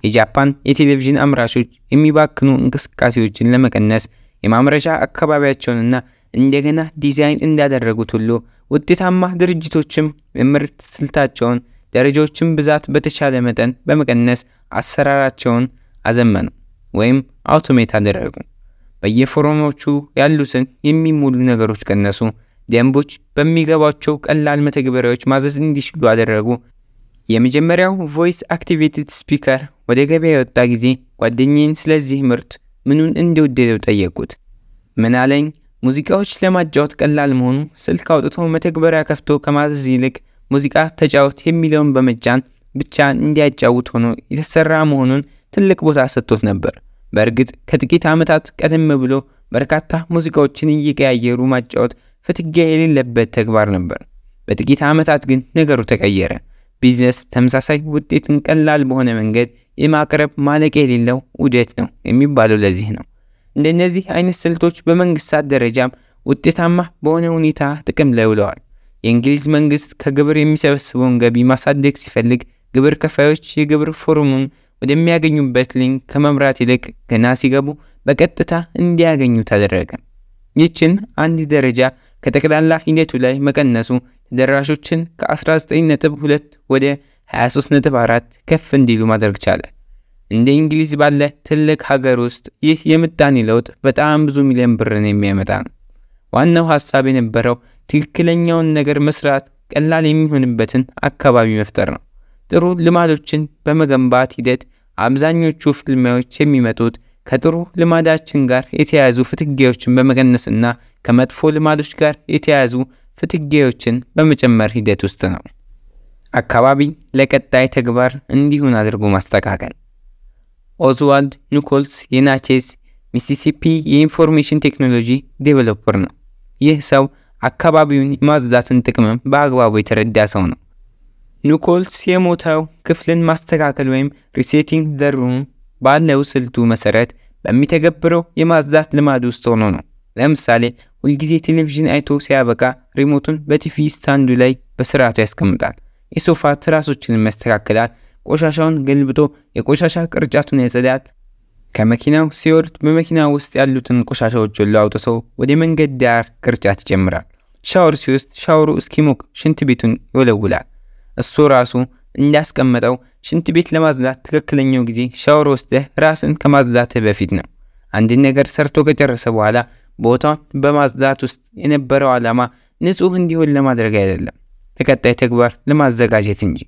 የጃፓን የቴሌቪዥን አምራቾች የሚባክኑ እንቅስቃሴዎችን ለመቀነስ የማምረቻ አካባቢያቸውንና እንደገና ዲዛይን እንዳደረጉት ሁሉ ውጤታማ ድርጅቶችም የምርት ስልታቸውን ደረጃዎችን ብዛት በተቻለ መጠን በመቀነስ አሰራራቸውን አዘመኑ ወይም አውቶሜት አደረጉ በየፎርሞቹ ያሉትን የሚሙሉ ነገሮች ቀነሱ ደምቦች በሚገባቸው ቀላል መተግበሪያዎች ማዘዝ እንዲችሉ አደረጉ የመጀመሪያው ቮይስ አክቲቬትድ ስፒከር ወደ ገበያ ወጣ ጊዜ ጓደኛዬን ስለዚህ ምርት ምንን እንደወደደው ጠየቁት ምን አለኝ ሙዚቃዎች ለማጫወት ቀላል መሆኑ ስልክ አውጥቶ መተግበሪያ ከፍቶ ከማዘዝ ይልቅ ሙዚቃ ተጫውት የሚለውን በመጫን ብቻ እንዲያጫውት ሆኖ የተሰራ መሆኑን ትልቅ ቦታ ሰጥቶት ነበር በእርግጥ ከጥቂት አመታት ቀደም ብሎ በርካታ ሙዚቃዎችን እየቀያየሩ ማጫወት ፍትጊያ የሌለበት ተግባር ነበር በጥቂት አመታት ግን ነገሩ ተቀየረ ቢዝነስ ተመሳሳይ ውጤትን ቀላል በሆነ መንገድ የማቅረብ ማለቅ የሌለው ውደት ነው የሚባለው ለዚህ ነው እንደነዚህ አይነት ስልቶች በመንግስታት ደረጃም ውጤታማ በሆነ ሁኔታ ጥቅም ላይ ውለዋል የእንግሊዝ መንግስት ከግብር የሚሰበስበውን ገቢ ማሳደግ ሲፈልግ ግብር ከፋዮች የግብር ፎርሙን ወደሚያገኙበት ሊንክ ከመምራት ይልቅ ገና ሲገቡ በቀጥታ እንዲያገኙ ተደረገ ይችን አንድ ደረጃ ከተቀላላ ሂደቱ ላይ መቀነሱ ተደራሾችን ከ19.2 ወደ 23.4 ከፍ እንዲሉ ማድረግ ቻለ እንደ እንግሊዝ ባለ ትልቅ ሀገር ውስጥ ይህ የምጣኔ ለውጥ በጣም ብዙ ሚሊዮን ብርን የሚያመጣ ዋናው ሐሳብ የነበረው ትክክለኛውን ነገር መስራት ቀላል የሚሆንበትን አካባቢ መፍጠር ነው ጥሩ ልማዶችን በመገንባት ሂደት አብዛኞቹ ፍልሚያዎች የሚመጡት ከጥሩ ልማዳችን ጋር የተያዙ ፍትጊያዎችን በመቀነስና ከመጥፎ ልማዶች ጋር የተያዙ ፍትጊያዎችን በመጨመር ሂደት ውስጥ ነው አካባቢ ለቀጣይ ተግባር እንዲሆን አድርጎ ማስተካከል ኦዝዋልድ ኒኮልስ የናቼስ ሚሲሲፒ የኢንፎርሜሽን ቴክኖሎጂ ዴቨሎፐር ነው ይህ ሰው አካባቢውን ማዝዳትን ጥቅም በአግባቡ የተረዳ ሰው ነው ኒኮልስ የሞተው ክፍልን ማስተካከል ወይም ሪሴቲንግ ዘ ሩም ባለው ስልቱ መሰረት በሚተገብረው የማዝዳት ልማድ ውስጥ ሆኖ ነው ለምሳሌ ሁልጊዜ ቴሌቪዥን አይቶ ሲያበቃ ሪሞቱን በቲቪ ስታንዱ ላይ በስርዓቱ ያስቀምጣል የሶፋ ትራሶችን መስተካከላል ቆሻሻውን ገልብጦ የቆሻሻ ቅርጫቱን ያጸዳል ከመኪናው ሲወርድ በመኪናው ውስጥ ያሉትን ቆሻሻዎች ሁሉ አውጥቶ ወደ መንገድ ዳር ቅርጫት ይጨምራል ሻወር ሲወስድ ሻወሩ እስኪሞቅ ሽንት ቤቱን ይወለውላል እሱ ራሱ እንዳስቀመጠው ሽንት ቤት ለማጽዳት ትክክለኛው ጊዜ ሻወር ወስደ ራስን ከማጽዳት በፊት ነው አንድ ነገር ሰርቶ ከጨረሰ በኋላ ቦታውን በማጽዳት ውስጥ የነበረው ዓላማ ንጹህ እንዲሆን ለማድረግ አይደለም ተከታይ ተግባር ለማዘጋጀት እንጂ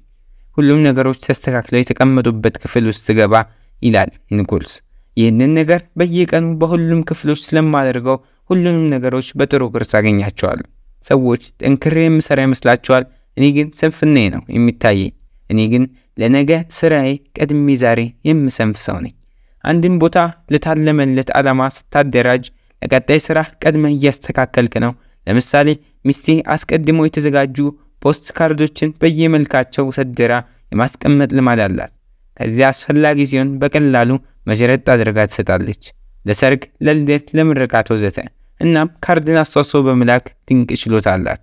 ሁሉም ነገሮች ተስተካክለው የተቀመጡበት ክፍል ውስጥ ገባ ይላል ኒኮልስ ይህንን ነገር በየቀኑ በሁሉም ክፍሎች ስለማደርገው ሁሉንም ነገሮች በጥሩ ቅርጽ አገኛቸዋል ሰዎች ጠንክሬ የምሰራ ይመስላቸዋል እኔ ግን ስንፍናዬ ነው የሚታየኝ እኔ ግን ለነገ ስራዬ ቀድሜ ዛሬ የምሰንፍ ሰው ነኝ አንድን ቦታ ለታለመለት ዓላማ ስታደራጅ ለቀጣይ ስራ ቀድመህ እያስተካከልክ ነው ለምሳሌ ሚስቴ አስቀድሞ የተዘጋጁ ፖስት ካርዶችን በየመልካቸው ሰደራ የማስቀመጥ ልማድ አላት ከዚያ አስፈላጊ ሲሆን በቀላሉ መጀረጥ አድርጋ ትሰጣለች ለሰርግ ለልደት ለምርቃት ወዘተ እናም ካርድን አስተዋጽኦ በመላክ ድንቅ ችሎታ አላት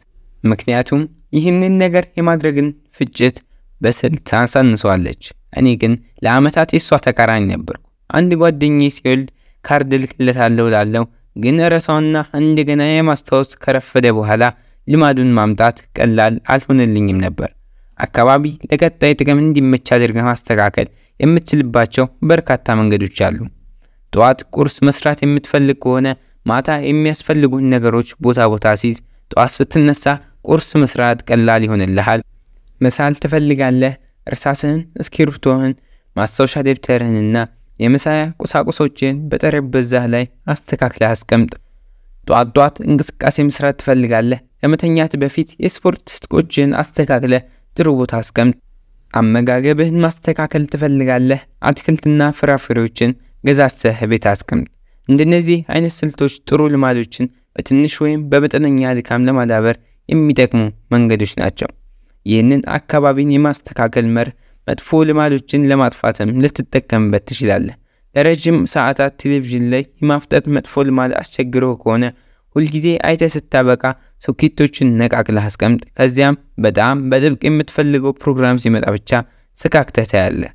ምክንያቱም ይህንን ነገር የማድረግን ፍጭት በስልት አንሳንሷለች እኔ ግን ለአመታት የሷ ተቃራኒ ነበርኩ አንድ ጓደኛዬ ሲወልድ ካርድ ልክለታለሁ ላለው ግን ረሳውና እንደገና የማስተዋወስ ከረፈደ በኋላ ልማዱን ማምጣት ቀላል አልሆነልኝም ነበር አካባቢ ለቀጣይ ጥቅም እንዲመች አድርገን ማስተካከል የምትችልባቸው በርካታ መንገዶች አሉ ጧት ቁርስ መስራት የምትፈልግ ከሆነ ማታ የሚያስፈልጉ ነገሮች ቦታ ሲይዝ ጧት ስትነሳ ቁርስ መስራት ቀላል ይሆንልሃል መሳል ተፈልጋለህ እርሳስህን እስክሪፕቶህን ማስታወሻ ደብተርህንና የመሳያ ቁሳቁሶችን በጠረጴዛ ላይ አስተካክለህ አስቀምጥ ጧት እንቅስቃሴ መስራት ተፈልጋለህ ከመተኛት በፊት የስፖርት ስቆችን አስተካክለህ ጥሩ ቦታ አስቀምጥ አመጋገብህን ማስተካከል ተፈልጋለህ አትክልትና ፍራፍሬዎችን ገዛስተህ ቤት አስቀምጥ እንደነዚህ አይነት ስልቶች ጥሩ ልማዶችን በትንሽ ወይም በመጠነኛ ድካም ለማዳበር የሚጠቅሙ መንገዶች ናቸው ይህንን አካባቢን የማስተካከል መርህ መጥፎ ልማዶችን ለማጥፋትም ልትጠቀምበት ትችላለህ ለረጅም ሰዓታት ቴሌቪዥን ላይ የማፍጠጥ መጥፎ ልማድ አስቸግሮ ከሆነ ሁልጊዜ አይተህ ስታበቃ ሶኬቶችን ነቃቅለህ አስቀምጥ ከዚያም በጣም በጥብቅ የምትፈልገው ፕሮግራም ሲመጣ ብቻ ስካክተህ ታያለህ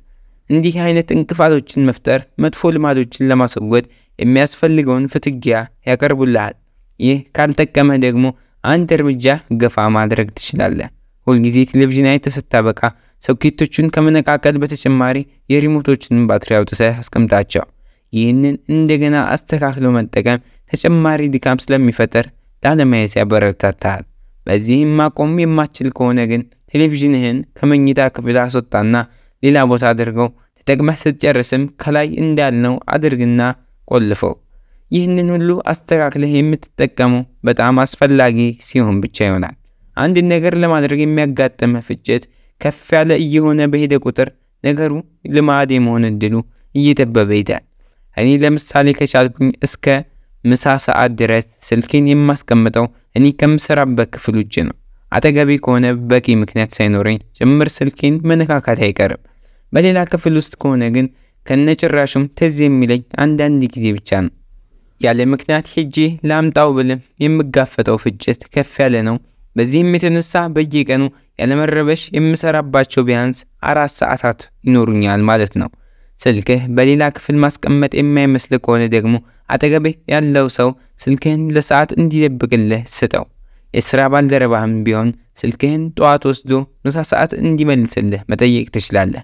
እንዲህ አይነት እንቅፋቶችን መፍጠር መጥፎ ልማዶችን ለማስወገድ የሚያስፈልገውን ፍትጊያ ያቀርቡልሃል ይህ ካልጠቀመህ ደግሞ አንድ እርምጃ ገፋ ማድረግ ትችላለህ ሁልጊዜ ቴሌቪዥን አይተ ስታበቃ ሰውኬቶቹን ከመነካከት በተጨማሪ የሪሞቶቹን ባትሪ አውጥተህ አስቀምጣቸው። ይህንን እንደገና አስተካክሎ መጠቀም ተጨማሪ ድካም ስለሚፈጠር ላለማየት ያበረታታል። በዚህም ማቆም የማትችል ከሆነ ግን ቴሌቪዥንህን ከመኝታ ክፍል አስወጣና ሌላ ቦታ አድርገው። ተጠቅመህ ስትጨርስም ከላይ እንዳልነው አድርግና ቆልፈው። ይህንን ሁሉ አስተካክለህ የምትጠቀመው በጣም አስፈላጊ ሲሆን ብቻ ይሆናል። አንድ ነገር ለማድረግ የሚያጋጥመህ ፍጭት ከፍ ያለ እየሆነ በሄደ ቁጥር ነገሩ ልማድ የመሆን እድሉ እየጠበበ ይሄዳል። እኔ ለምሳሌ ከቻልኩኝ እስከ ምሳ ሰዓት ድረስ ስልኬን የማስቀምጠው እኔ ከምሰራበት ክፍል ውጭ ነው። አጠገቤ ከሆነ በቂ ምክንያት ሳይኖረኝ ጭምር ስልኬን መነካካት አይቀርም። በሌላ ክፍል ውስጥ ከሆነ ግን ከነጭራሹም ተዝ የሚለኝ አንዳንድ ጊዜ ብቻ ነው። ያለ ምክንያት ሄጄ ላምጣው ብልም የምጋፈጠው ፍጭት ከፍ ያለ ነው። በዚህም የተነሳ በየቀኑ ያለመረበሽ የምሰራባቸው ቢያንስ 4 ሰዓታት ይኖሩኛል ማለት ነው። ስልክህ በሌላ ክፍል ማስቀመጥ የማይመስል ከሆነ ደግሞ አጠገቤ ያለው ሰው ስልክህን ለሰዓት እንዲደብቅልህ ስጠው። የሥራ ባልደረባህም ቢሆን ስልክህን ጧት ወስዶ ምሳ ሰዓት እንዲመልስልህ መጠየቅ ትችላለህ።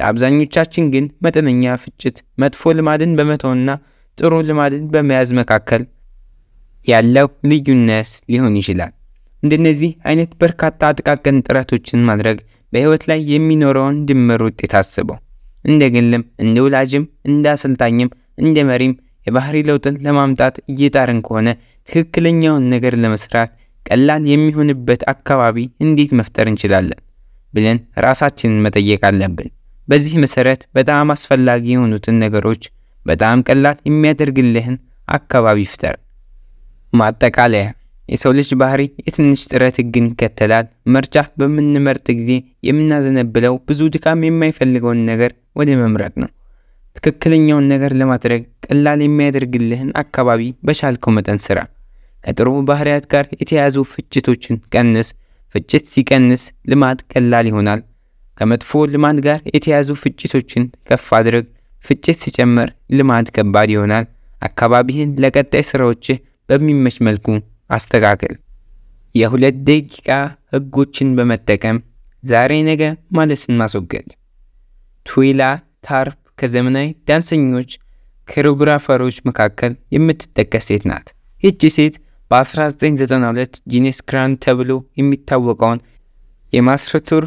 ለአብዛኞቻችን ግን መጠነኛ ፍጭት መጥፎ ልማድን በመተውና ጥሩ ልማድን በመያዝ መካከል ያለው ልዩነት ሊሆን ይችላል። እንደነዚህ አይነት በርካታ አጥቃቅን ጥራቶችን ማድረግ በህይወት ላይ የሚኖረውን ድምር ውጤት አስበው። እንደግልም እንደውላጅም እንዳሰልጣኝም እንደመሪም የባህሪ ለውጥን ለማምጣት እየጣርን ከሆነ ትክክለኛውን ነገር ለመስራት ቀላል የሚሆንበት አካባቢ እንዴት መፍጠር እንችላለን ብለን ራሳችንን መጠየቅ አለብን። በዚህ መሰረት በጣም አስፈላጊ የሆኑትን ነገሮች በጣም ቀላል የሚያደርግልህን አካባቢ ፍጠር። ማጠቃለያ የሰው ልጅ ባህሪ የትንሽ ጥረት ግን ከተላል። ምርጫ በመንመርጥ ጊዜ የምናዘነብለው ብዙ ድካም የማይፈልገውን ነገር ወደ መምረጥ ነው። ትክክለኛውን ነገር ለማድረግ ቀላል የሚያደርግልህን አካባቢ በሻልከው መጠን ስራ። ከጥሩ ባህሪያት ጋር የተያዙ ፍጭቶችን ቀንስ። ፍጭት ሲቀንስ ልማድ ቀላል ይሆናል። ከመጥፎ ልማድ ጋር የተያዙ ፍጭቶችን ከፍ አድርግ። ፍጭት ሲጨመር ልማድ ከባድ ይሆናል። አካባቢህን ለቀጣይ ስራዎች በሚመች መልኩ አስተካክል። የ2 ደቂቃ ህጎችን በመጠቀም ዛሬ ነገ ማለስን ማስወገድ። ትዊላ ታርፕ ከዘመናዊ ዳንሰኞች ኮሪዮግራፈሮች መካከል የምትጠቀስ ሴት ናት። ይህች ሴት በ1992 ጂነስ ግራንድ ተብሎ የሚታወቀውን የማስተር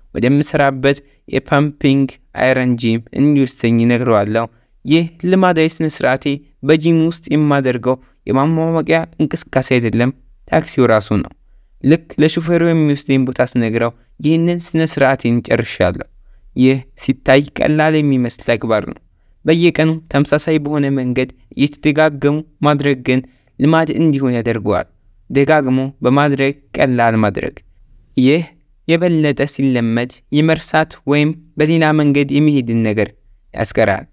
ወደምሰራበት የፓምፒንግ አይረን ጂም እንዲወስደኝ ነግረዋለሁ። ይህ ልማዳዊ ስነ ስርዓቴ በጂም ውስጥ የማደርገው የማሟሟቂያ እንቅስቃሴ አይደለም፣ ታክሲው ራሱ ነው። ልክ ለሹፌሩ የሚወስደኝ ቦታ ስነግረው ይህንን ስነ ስርዓቴን ጨርሻለሁ። ይህ ሲታይ ቀላል የሚመስል ተግባር ነው። በየቀኑ ተመሳሳይ በሆነ መንገድ እየተደጋገሙ ማድረግ ግን ልማድ እንዲሆን ያደርገዋል። ደጋግሞ በማድረግ ቀላል ማድረግ። ይህ የበለጠ ሲለመድ የመርሳት ወይም በሌላ መንገድ የሚሄድን ነገር ያስቀራል።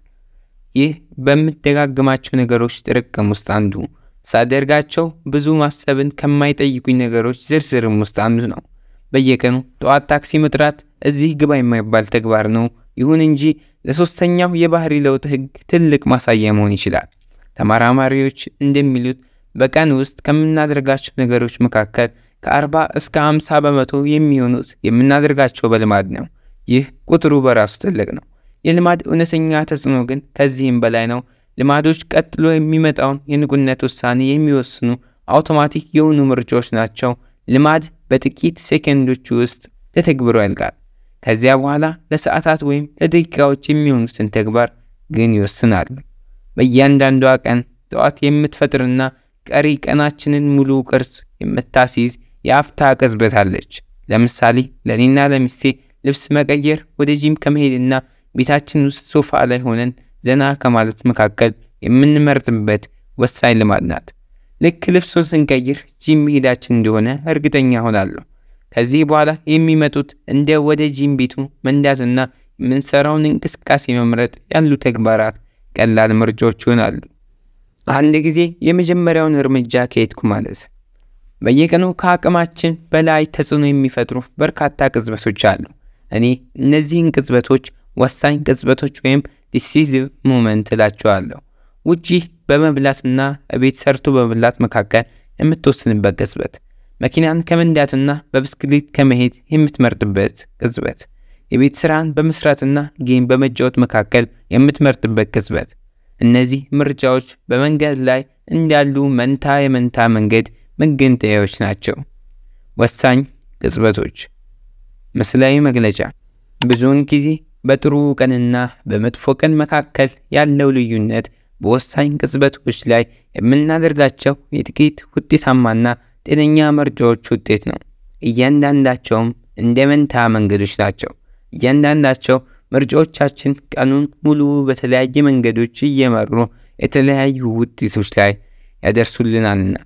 ይህ በመደጋገማቸው ነገሮች ጥርቅም ውስጥ አንዱ ሳደርጋቸው ብዙ ማሰብን ከማይጠይቁኝ ነገሮች ዝርዝርም ውስጥ አንዱ ነው። በየቀኑ ጧት ታክሲ መጥራት እዚህ ግባ የማይባል ተግባር ነው። ይሁን እንጂ ለ3ኛው የባህሪ ለውጥ ህግ ትልቅ ማሳያ መሆን ይችላል። ተመራማሪዎች እንደሚሉት በቀን ውስጥ ከምናደርጋቸው ነገሮች መካከል ከ40 እስከ 50% የሚሆኑት የምናደርጋቸው በልማድ ነው። ይህ ቁጥሩ በራሱ ትልቅ ነው። የልማድ እውነተኛ ተጽዕኖ ግን ከዚህም በላይ ነው። ልማዶች ቀጥሎ የሚመጣውን የንቁነት ውሳኔ የሚወስኑ አውቶማቲክ የሆኑ ምርጫዎች ናቸው። ልማድ በጥቂት ሴኮንዶች ውስጥ ተተግብሮ ያልቃል። ከዚያ በኋላ ለሰዓታት ወይም ለደቂቃዎች የሚሆን ተግባር ግን ይወስናል። በእያንዳንዱ ቀን ጠዋት የምትፈጥርና ቀሪ ቀናችንን ሙሉ ቅርጽ የምታስይዝ ያፍታ ቀዝበታለች። ለምሳሌ ለኔና ለሚስቴ ልብስ መቀየር ወደ ጂም ከመሄድና ቤታችን ውስጥ ሶፋ ላይ ሆነን ዘና ከማለት መካከል የምንመርጥበት ወሳኝ ልማድ ናት። ልክ ልብሱን ስንቀይር ጂም መሄዳችን እንደሆነ እርግጠኛ ሆናለሁ። ከዚህ በኋላ የሚመጡት እንደ ወደ ጂም ቤቱ መንዳትና ምንሰራውን እንቅስቃሴ መምረጥ ያሉ ተግባራት ቀላል ምርጫዎች ይሆናሉ። አንድ ጊዜ የመጀመሪያውን እርምጃ ከሄድኩ ማለት በየቀኑ ከአቅማችን በላይ ተጽዕኖ የሚፈጥሩ በርካታ ቅጽበቶች አሉ። እኔ እነዚህን ቅጽበቶች ወሳኝ ቅጽበቶች ወይም decisive moment እላቸዋለሁ። ውጪ በመብላትና ቤት ሰርቶ በመብላት መካከል የምትወስንበት ቅጽበት፣ መኪናን ከመንዳትና በብስክሌት ከመሄድ የምትመርጥበት ቅጽበት፣ የቤት ስራን በመስራትና ጌም በመጫወት መካከል የምትመርጥበት ቅጽበት። እነዚህ ምርጫዎች በመንገድ ላይ እንዳሉ መንታ መንገድ መገንጠያዎች ናቸው። ወሳኝ ቅጽበቶች መስላዊ መግለጫ ብዙውን ጊዜ በጥሩ ቀንና በመጥፎ ቀን መካከል ያለው ልዩነት በወሳኝ ቅጽበቶች ላይ የምናደርጋቸው የጥቂት ውጤታማና ጤነኛ ምርጫዎች ውጤት ነው። እያንዳንዳቸው እንደ መንታ መንገዶች ናቸው። እያንዳንዳቸው ምርጫዎቻችን ቀኑን ሙሉ በተለያየ መንገዶች እየመሩ የተለያዩ ውጤቶች ላይ ያደርሱልናልና።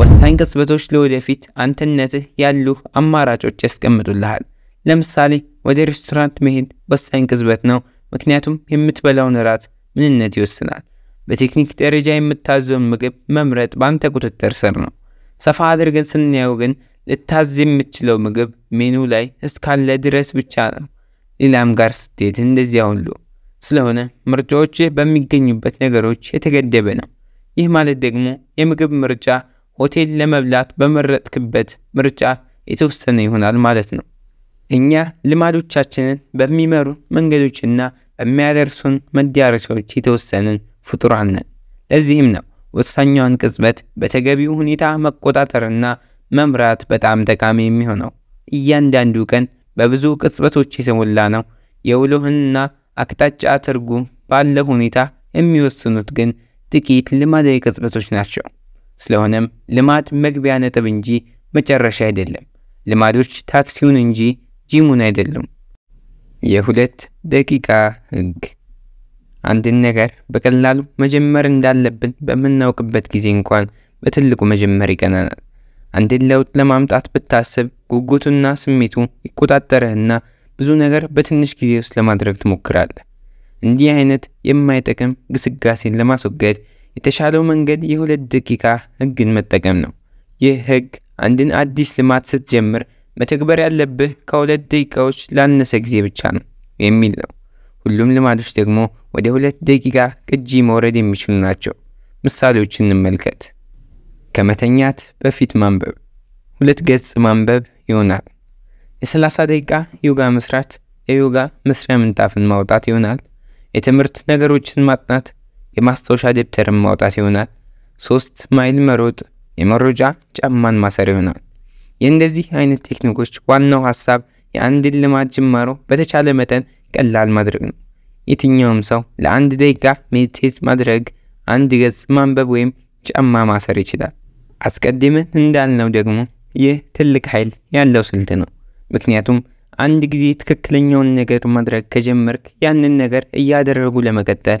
ወሳኝ ቅጽበቶች ለወደፊት አንተነትህ ያሉ አማራጮች ያስቀምጡልሃል። ለምሳሌ ወደ ሬስቶራንት መሄድ ወሳኝ ቅጽበት ነው፣ ምክንያቱም የምትበላውን ራት ምንነት ይወስናል። በቴክኒክ ደረጃ የምታዘውን ምግብ መምረጥ ባንተ ቁጥጥር ስር ነው። ሰፋ አድርገን ስናየው ግን ልታዝ የምትችለው ምግብ ሜኑ ላይ እስካለ ድረስ ብቻ ነው። ሌላም ጋር ስትሄድ እንደዚያው ሁሉ ስለሆነ ምርጫዎች በሚገኙበት ነገሮች የተገደበ ነው። ይህ ማለት ደግሞ የምግብ ምርጫ ሆቴል ለመብላት በመረጥክበት ምርጫ የተወሰነ ይሆናል ማለት ነው። እኛ ልማዶቻችንን በሚመሩ መንገዶችና በሚያደርሱን መዳረሻዎች የተወሰነን ፍጡራን ነን። ለዚህም ነው ወሳኛውን ቅጽበት በተገቢው ሁኔታ መቆጣጠርና መምራት በጣም ጠቃሚ የሚሆነው። እያንዳንዱ ቀን በብዙ ቅጽበቶች የተሞላ ነው። የውሎህና አቅጣጫ ትርጉም ባለው ሁኔታ የሚወስኑት ግን ጥቂት ልማዳዊ ቅጽበቶች ናቸው። ስለሆነም ልማድ መግቢያ ነጥብ እንጂ መጨረሻ አይደለም። ልማዶች ታክሲውን እንጂ ጂሙን አይደለም። የሁለት ደቂቃ ህግ አንድን ነገር በቀላሉ መጀመር እንዳለብን በመናወቅበት ጊዜ እንኳን በትልቁ መጀመር ይቀናናል። አንድን ለውጥ ለማምጣት በታሰብ ጉጉቱና ስሜቱ ይቆጣጠረህና ብዙ ነገር በትንሽ ጊዜ ውስጥ ለማድረግ ትሞክራለህ። እንዲህ አይነት የማይጠቅም ግስጋሴን ለማስወገድ የተሻለው መንገድ የሁለት ደቂቃ ህግን መጠቀም ነው። ይህ ህግ አንድን አዲስ ልማት ስትጀምር መተግበር ያለብህ ከሁለት ደቂቃዎች ላነሰ ጊዜ ብቻ ነው የሚል ነው። ሁሉም ልማዶች ደግሞ ወደ ሁለት ደቂቃ ቅጂ መውረድ የሚችሉ ናቸው። ምሳሌዎችን እንመልከት። ከመተኛት በፊት ማንበብ 2 ገጽ ማንበብ ይሆናል። የ30 ደቂቃ ዮጋ መስራት የዮጋ መስሪያ ምንጣፍን ማውጣት ይሆናል። የትምህርት ነገሮችን ማጥናት የማስታወሻ ደብተርን ማውጣት ይሆናል። 3 ማይል መሮጥ የመሮጫ ጫማን ማሰር ይሆናል። የእንደዚህ አይነት ቴክኒኮች ዋናው ሐሳብ የአንድ ልማድ ጅማሮ በተቻለ መጠን ቀላል ማድረግ ነው። የትኛውም ሰው ለአንድ ደቂቃ ሜዲቴት ማድረግ፣ አንድ ገጽ ማንበብ ወይም ጫማ ማሰር ይችላል። አስቀድመን እንዳልነው ደግሞ ይህ ትልቅ ኃይል ያለው ስልት ነው። ምክንያቱም አንድ ጊዜ ትክክለኛውን ነገር ማድረግ ከጀመርክ ያንን ነገር እያደረጉ ለመቀጠል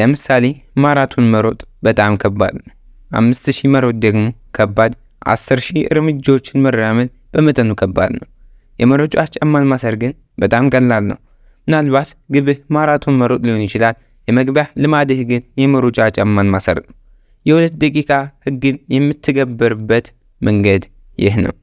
ለምሳሌ ማራቶን መሮጥ በጣም ከባድ ነው። 5000 መሮጥ ደግሞ ከባድ 10,000 እርምጃዎችን መራመድ በመጠኑ ከባድ ነው። የመሮጫ ጫማን ማሰር ግን በጣም ቀላል ነው። ምናልባት ግብህ ማራቶን መሮጥ ሊሆን ይችላል። የመግቢያ ልማድህ ግን የመሮጫ ጫማን ማሰር ነው። የ2 ደቂቃ ህግን የምትገበርበት መንገድ ይህ ነው።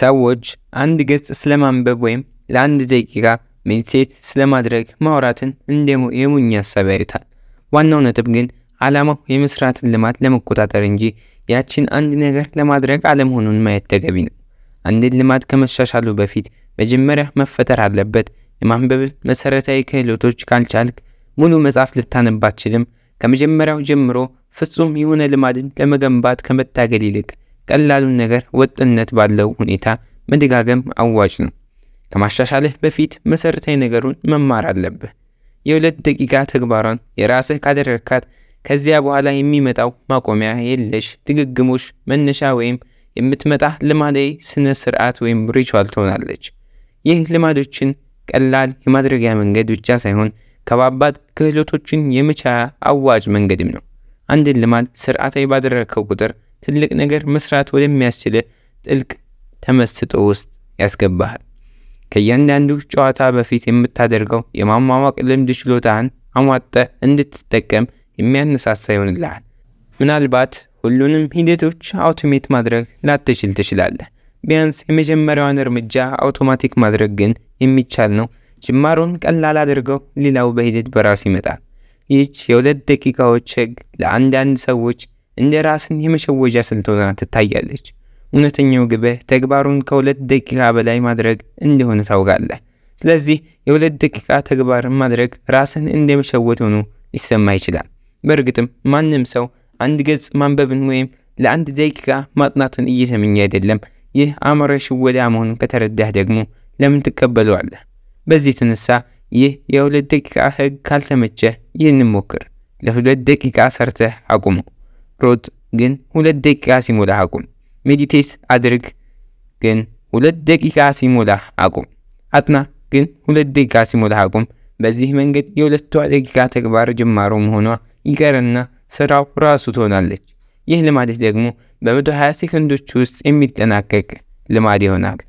سوّج عند جت سلمان ببويم لعند دقيقة ميتيت سلمان درك مهاراتن اندمو يمونيا سبيرتان وانو نتبقين علامة يمسرات اللمات لما كتاترنجي ياتشين عند نغر لما درك علم هنون ما يتقبين عند اللمات كمشاش علو بفيد مجمره مفتر عدلبت يمهم ببل مسارتاي كيلوتوش كالشالك منو مزعف للتانبات شلم كمجمره جمرو فسوم يونا لمادن لما جنبات كمتاقليلك كاللالو النغر والتنت بعد لو هنيتا مدقاقم عواجن كماشاش عليه بفيت مسارتاي نغرون ممار عدلب يولد دقيقات تكباران يراسه كادر ركات كزيابو على يميمتاو ماقوميا يلش تققموش من نشاويم يمتمتح لمادي سنة سرعات ويم ريشوال تونالج يه لمادوشن كاللال يمادرقيا من قد وجاسيهون كبابات كهلوتوشن يميشاها عواج من قدمنو عند اللماد سرعات يبادر ركو قدر تلك نقر مسرات ولم يسجل تلك تمستت وست يسكبها كيان داندو جواتا بفيت يمتادرقو يمام ماماك اللم دشلوتان عمواتا اند تستكم يميان نساسيون اللعن من البات هلونم هيدتوش اوتوميت مادرق لا تشلال بيانس يمجمرون رمجا اوتوماتيك مادرقين يميشالنو جمارون كالالا درقو للاو بهيدت براسي متال ይች የሁለት ደቂቃዎች ህግ ለአንዳንድ ሰዎች እንደ ራስን የመሸወጃ ስልቶና ትታያለች። እውነተኛው ግብህ ተግባሩን ከሁለት ደቂቃ በላይ ማድረግ እንደሆነ ታውቃለህ። ስለዚህ የሁለት ደቂቃ ተግባር ማድረግ ራስን እንደመሸወት ሆኖ ይሰማ ይችላል። በእርግጥም ማንም ሰው አንድ ገጽ ማንበብን ወይም ለአንድ ደቂቃ ማጥናትን እየተመኘ አይደለም። ይህ አእምሮ ሽወዳ መሆኑን ከተረዳህ ደግሞ ለምን ትቀበለዋለህ? በዚህ ተነሳ ይህ የሁለት ደቂቃ ህግ ካልተመቸህ ይህን ሞክር። ለሁለት ደቂቃ ሰርተህ አቁም። ሮጥ ግን ሁለት ደቂቃ ሲሞላህ አቁም። ሜዲቴት አድርግ ግን ሁለት ደቂቃ ሲሞላህ አቁም። አጥና ግን ሁለት ደቂቃ ሲሞላህ አቁም። በዚህ መንገድ የሁለት ደቂቃ ተግባር ጅማሮ ሆኖ ይቀርና ስራው ራሱ ትሆናለች። ይህ ልማድ ደግሞ በ120 ሰከንዶች ውስጥ የሚጠናቀቅ ልማድ ይሆናል።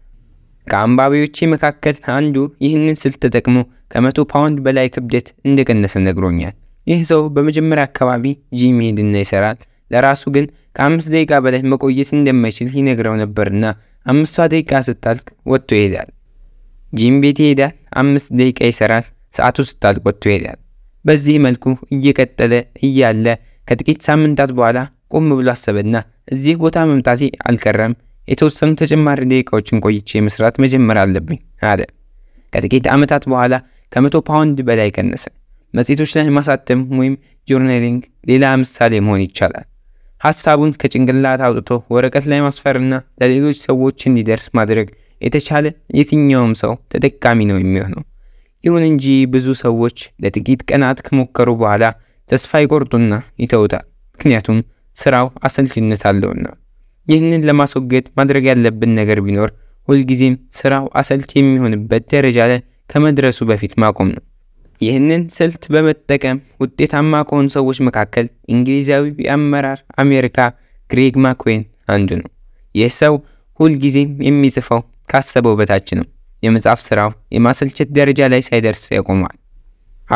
ከአምባቢዎች መካከል አንዱ ይህንን ስልት ተጠቅሞ ከ100 ፓውንድ በላይ ክብደት እንደቀነሰ ነግሮኛል። ይህ ሰው በመጀመሪያ አካባቢ ጂም ሄድና ይሰራል። ለራሱ ግን ከ5 ደቂቃ በላይ መቆየት እንደማይችል ይነግረው ነበርና 5 ደቂቃ ስታልቅ ወጥቶ ይሄዳል። ጂም ቤት ይሄዳል፣ 5 ደቂቃ ይሰራል፣ ሰዓቱ ስታልቅ ወጥቶ ይሄዳል። በዚህ መልኩ እየቀጠለ እያለ ከጥቂት ሳምንታት በኋላ ቆም ብሎ አሰበና እዚህ ቦታ መምጣቴ አልቀረም የተወሰኑ ተጨማሪ ደቂቃዎችን ቆይቼ መስራት መጀመር አለብኝ አለ። ከጥቂት አመታት በኋላ ከ100 ፓውንድ በላይ ቀነሰ። መጽሔቶች ላይ ማሳተም ወይም ጆርናሊንግ ሌላ ምሳሌ መሆን ይችላል። ሐሳቡን ከጭንቅላት አውጥቶ ወረቀት ላይ ማስፈርና ለሌሎች ሰዎች እንዲደርስ ማድረግ የተቻለ የትኛውም ሰው ተጠቃሚ ነው የሚሆነው። ይሁን እንጂ ብዙ ሰዎች ለጥቂት ቀናት ከመከሩ በኋላ ተስፋ ይቆርጡና ይተውታል። ምክንያቱም ስራው አሰልችነት አለውና። ይህንን ለማስወገድ ማድረግ ያለብን ነገር ቢኖር ሁልጊዜም ስራው አሰልቺ የሚሆንበት ደረጃ ላይ ከመድረሱ በፊት ማቆም ነው። ይህንን ስልት በመጠቀም ውጤታማ ከሆኑ ሰዎች መካከል እንግሊዛዊ የአመራር አሜሪካ ግሬግ ማክዌን አንዱ ነው። ይህ ሰው ሁልጊዜም የሚጽፈው ካሰበው በታች ነው። የመጻፍ ስራው የማሰልቸት ደረጃ ላይ ሳይደርስ ያቆማል።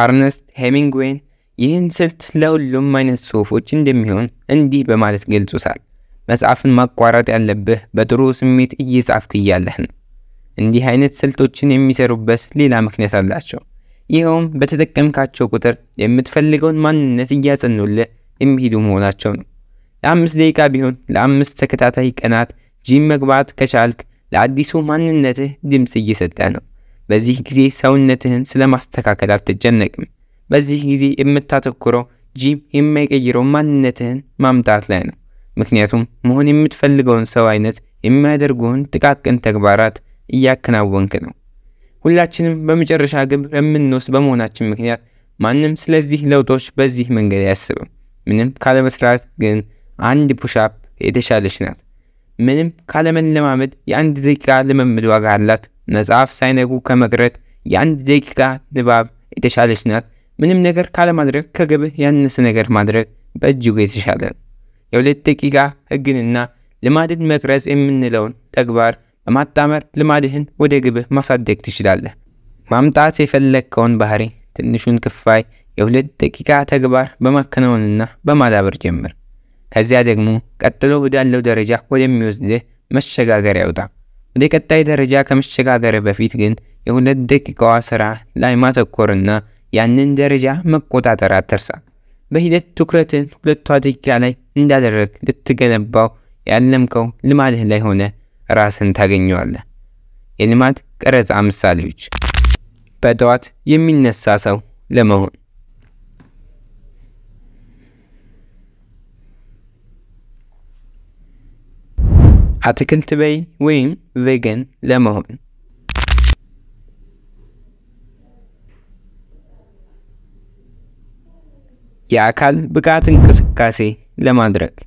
አርነስት ሄሚንግዌን ይህን ስልት ለሁሉም አይነት ጽሁፎች እንደሚሆን እንዲህ በማለት ገልጾታል። መጻፍን ማቋረጥ ያለብህ በጥሩ ስሜት እየጻፍክ ያለህ ነው። እንዲህ አይነት ስልቶችን የሚሰሩበት ሌላ ምክንያት አላቸው። ይሄውም በተጠቀምካቸው ቁጥር የምትፈልገውን ማንነት እያጸኑልህ የሚሄዱ መሆናቸው ነው። ለ5 ደቂቃ ቢሆን ለ5 ተከታታይ ቀናት ጂም መግባት ከቻልክ ለአዲሱ ማንነትህ ድምጽ እየሰጠህ ነው። በዚህ ጊዜ ሰውነትህን ስለማስተካከል አትጨነቅም። በዚህ ጊዜ የምታተኩረው ጂም የማይቀይረው ማንነትህን ማምጣት ላይ ነው። ምክንያቱም መሆን የምትፈልገውን ሰው አይነት የማያደርጉን ጥቃቅን ተግባራት እያከናወንክ ነው። ሁላችንም በመጨረሻ ግብ የምንወስ በመሆናችን ምክንያት ማንም ስለዚህ ለውጦች በዚህ መንገድ ያስበው። ምንም ካለ መስራት ግን አንድ ፑሽአፕ የተሻለሽ ናት። ምንም ካለ መለማመድ የአንድ ደቂቃ ለመምድ ዋጋ አላት። መጻፍ ሳይነጉ ከመቅረት የአንድ ደቂቃ ንባብ የተሻለሽ ናት። ምንም ነገር ካለ ማድረግ ከግብ ያነሰ ነገር ማድረግ በእጅጉ የተሻለ ነው። የሁለት ደቂቃ ህግንና ልማድን መቅረጽ የምንለውን ተግባር በማጣመር ልማድህን ወደ ግብህ ማሳደግ ትችላለህ። ማምጣት የፈለከውን ባህሪ ትንሹን ክፋይ የሁለት ደቂቃ ተግባር በማከናወንና በማዳበር ጀምር። ከዚያ ደግሞ ቀጥሎ ወዳለው ደረጃ ወደሚወስድህ መሸጋገሪያ ያውጣ። وديك التايدة رجاكا مش شجع جربة فيتجن يولد ديك كوع سرعة لا يمات الكورنا يعني ندرجة مقطع ترى ترسع بهيدت تكرتن للتاديك علي ندرك للتجنبه يعلمكو لما له لي هنا راسن تاجنيو على يلمات كرز عم سالوج بدوات يمين نساسو لما هون أتكلت بي وين فيجن لما هون يأكل بقات انكسكاسي لما أدرك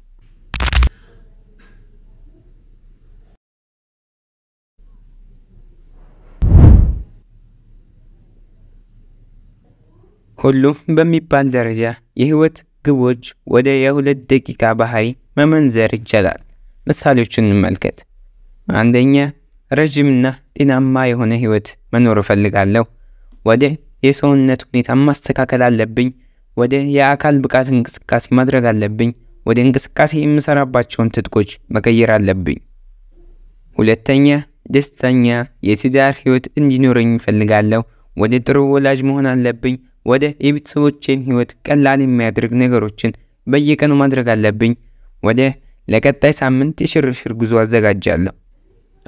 كله بميبال درجة يهوت قوج ودا يهولد دقيقة بحري ما منظر الجلال مثالوشن الملكت عندنا رجمنا تنام ما يهون هيوت منور فلقالو ودا يسون نتونيت أما استكاكل اللبين ودا يأكل بقات انكسكاسي مدرق اللبين ودا انكسكاسي مسراباتشون تتقوج مكير اللبين ولتانيا دستانيا يتدار هيوت انجنورين فلقالو ودا درو ولاج مهون اللبين وده يبيت سوتشين هيوت كلالي مدرك نجاروتشين بيجكنو مدرك اللبين وده لكتاي سامن تشرشر جزوا زجاجالو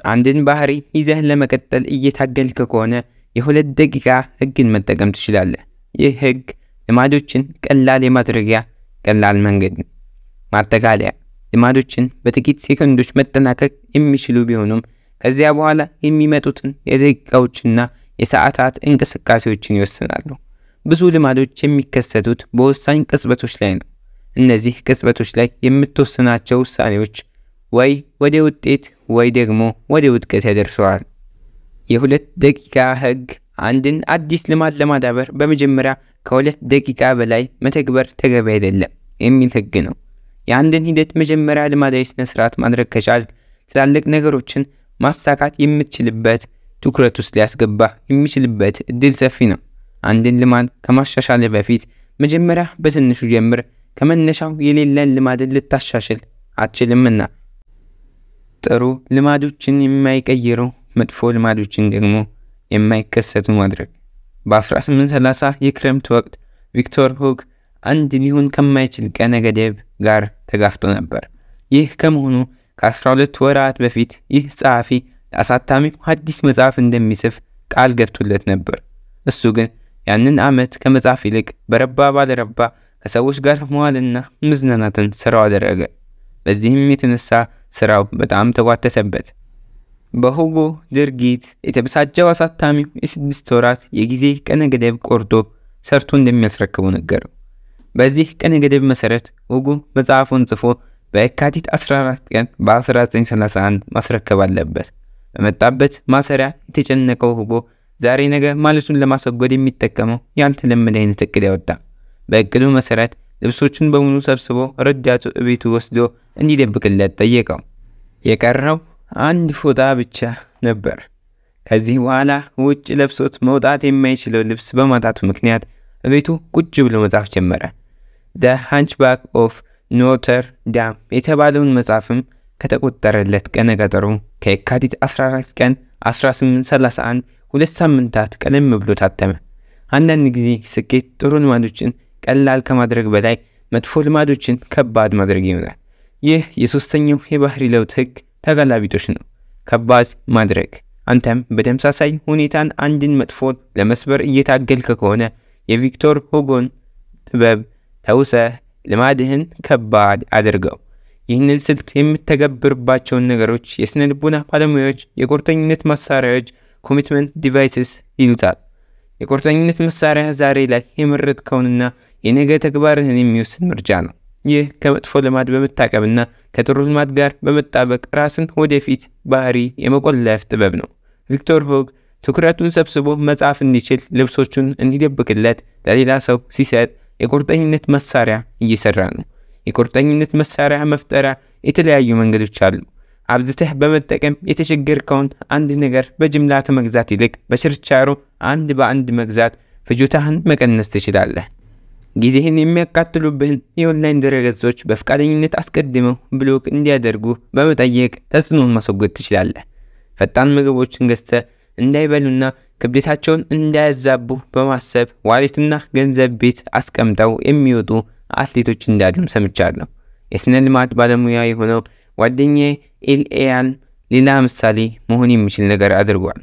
عندن بحري إذا لما كتل إيه تحجل ككونه يهولد دقيقة هجن متجم تشلله يهج لما دوتشين كلالي مدرك كلال منجدن مع تجالع لما دوتشين بتكيت سكن دوش متناكك إمي شلو بيهونم كزيابو على إمي متوتن يدك كوتشنا يساعتات إنك سكاسوتشين يوسنالو ብዙ ልማዶች የሚከሰቱት በወሳኝ ቅጽበቶች ላይ ነው። እነዚህ ቅጽበቶች ላይ የምትወስናቸው ውሳኔዎች ወይ ወደ ውጤት ወይ ደግሞ ወደ ውድቀት ያደርሰዋል። የሁለት ደቂቃ ህግ አንድን አዲስ ልማድ ለማዳበር በመጀመሪያ ከሁለት ደቂቃ በላይ መተግበር ተገቢ አይደለም የሚል ህግ ነው። የአንድን ሂደት መጀመሪያ ልማዳዊ ስነ ስርዓት ማድረግ ከቻል ትላልቅ ነገሮችን ማሳካት የምትችልበት ትኩረት ውስጥ ሊያስገባ የሚችልበት እድል ሰፊ ነው። عندن لماد كمشاشال بفيت مجمرة بزنشو جمر كمان نشاو يليلان لماد للتشاشل عادشل منا ترو لمادوشن يما يكيرو مدفو لمادوشن دقمو يما يكساتو مدرك بافراس من ثلاثة يكرمت وقت فيكتور هوغ عندن يهون كما يشل كان قديب غار تغافتو نبر يه كم هونو كاسرالت ورات بفيت يه صحافي لأسات تامي محدث مزعف اندميسف كعال قبتو لتنبر السوغن ያንን አመት ከመጻፍ ይልቅ በረባ ባለረባ ከሰዎች ጋር መዋልና ምዝናናትን ስራው አደረገ። በዚህም የተነሳ ስራው በጣም ተጓተተበት። በሁጎ ድርጊት የተበሳጨው አሳታሚው የስድስት ወራት የጊዜ ቀነገደብ ቆርጦ ሰርቶ እንደሚያስረክቡ ነገረው። በዚህ ቀነገደብ መሰረት ሁጎ መጻፉን ጽፎ በካቲት 14 ቀን በ1931 ማስረከብ አለበት። በመጣበት ማሰሪያ የተጨነቀው ሁጎ ዛሬ ነገ ማለቱን ለማሰገድ የሚተከመው ያልተለመደ አይነት እቅድ ያወጣ። በእቅዱ መሰረት ልብሶችን በሙሉ ሰብስቦ ረዳቱ እቤቱ ወስዶ እንዲደብቅለት ጠየቀው። የቀረው አንድ ፎጣ ብቻ ነበር። ከዚህ በኋላ ውጭ ለብሶት መውጣት የማይችለው ልብስ በማጣቱ ምክንያት እቤቱ ቁጭ ብሎ መጻፍ ጀመረ። The Hunchback of Notre Dame የተባለውን መጻፍም ከተቆጠረለት ቀነ ገደሩ ከካቲት 14 ቀን 1831 ሁለት ሳምንታት ቀለም ብሎ ታተመ። አንዳንድ ጊዜ ስኬት ጥሩ ልማዶችን ቀላል ከማድረግ በላይ መጥፎ ልማዶችን ከባድ ማድረግ ይሆናል። ይህ የሶስተኛው የባህሪ ለውጥ ህግ ተጋላቢጦሽ ነው። ከባድ ማድረግ አንተም በደምሳሳይ ሁኔታን አንድን መጥፎ ለመስበር እየታገልከ ከሆነ የቪክቶር ሁጎን ጥበብ ተውሰ ልማድህን ከባድ አድርገው። ይህንን ስልት የምትተገብርባቸው ነገሮች የስነ ልቦና ባለሙያዎች የቁርጠኝነት መሳሪያዎች commitment devices ይሉታል። የቁርጠኝነት መሳሪያ ዛሬ ላይ የመረጥከውንና የነገ ተግባርህን የሚወስን ምርጫ ነው። ይህ ከመጥፎ ልማድ በመታቀብና ከጥሩ ልማድ ጋር በመጣበቅ ራስን ወደፊት ባህሪ የመቆለፍ ጥበብ ነው። ቪክቶር ሁጎ ትኩረቱን ሰብስቦ መጻፍ እንዲችል ልብሶቹን እንዲደብቅለት ለሌላ ሰው ሲሰጥ የቁርጠኝነት መሳሪያ እየሰራ ነው። የቁርጠኝነት መሳሪያ መፍጠሪያ የተለያዩ መንገዶች አሉ። አብዝተህ በመጠቀም የተቸገርከውን አንድ ነገር በጅምላ ከመግዛት ይልቅ በሽርቻሮ አንድ በአንድ መግዛት ፍጆታህን መቀነስ ትችላለህ። ጊዜህን የሚያቃጥሉብህን የኦንላይን ድረገጾች በፍቃደኝነት አስቀድመው ብሎክ እንዲያደርጉ በመጠየቅ ተጽዕኖን ማስወገድ ትችላለህ። فتان مجبوشن جسته انداي بالونا كبديت هاتشون انداي الزابو بمعسب وعليتنا جنزب بيت اسكمتاو اميوتو عثليتو چندادلوم سمتشارلو يسنا لمعت بعد مياي هنو والدنيا الان للا مسالي مهوني مشل نقر ادرقوان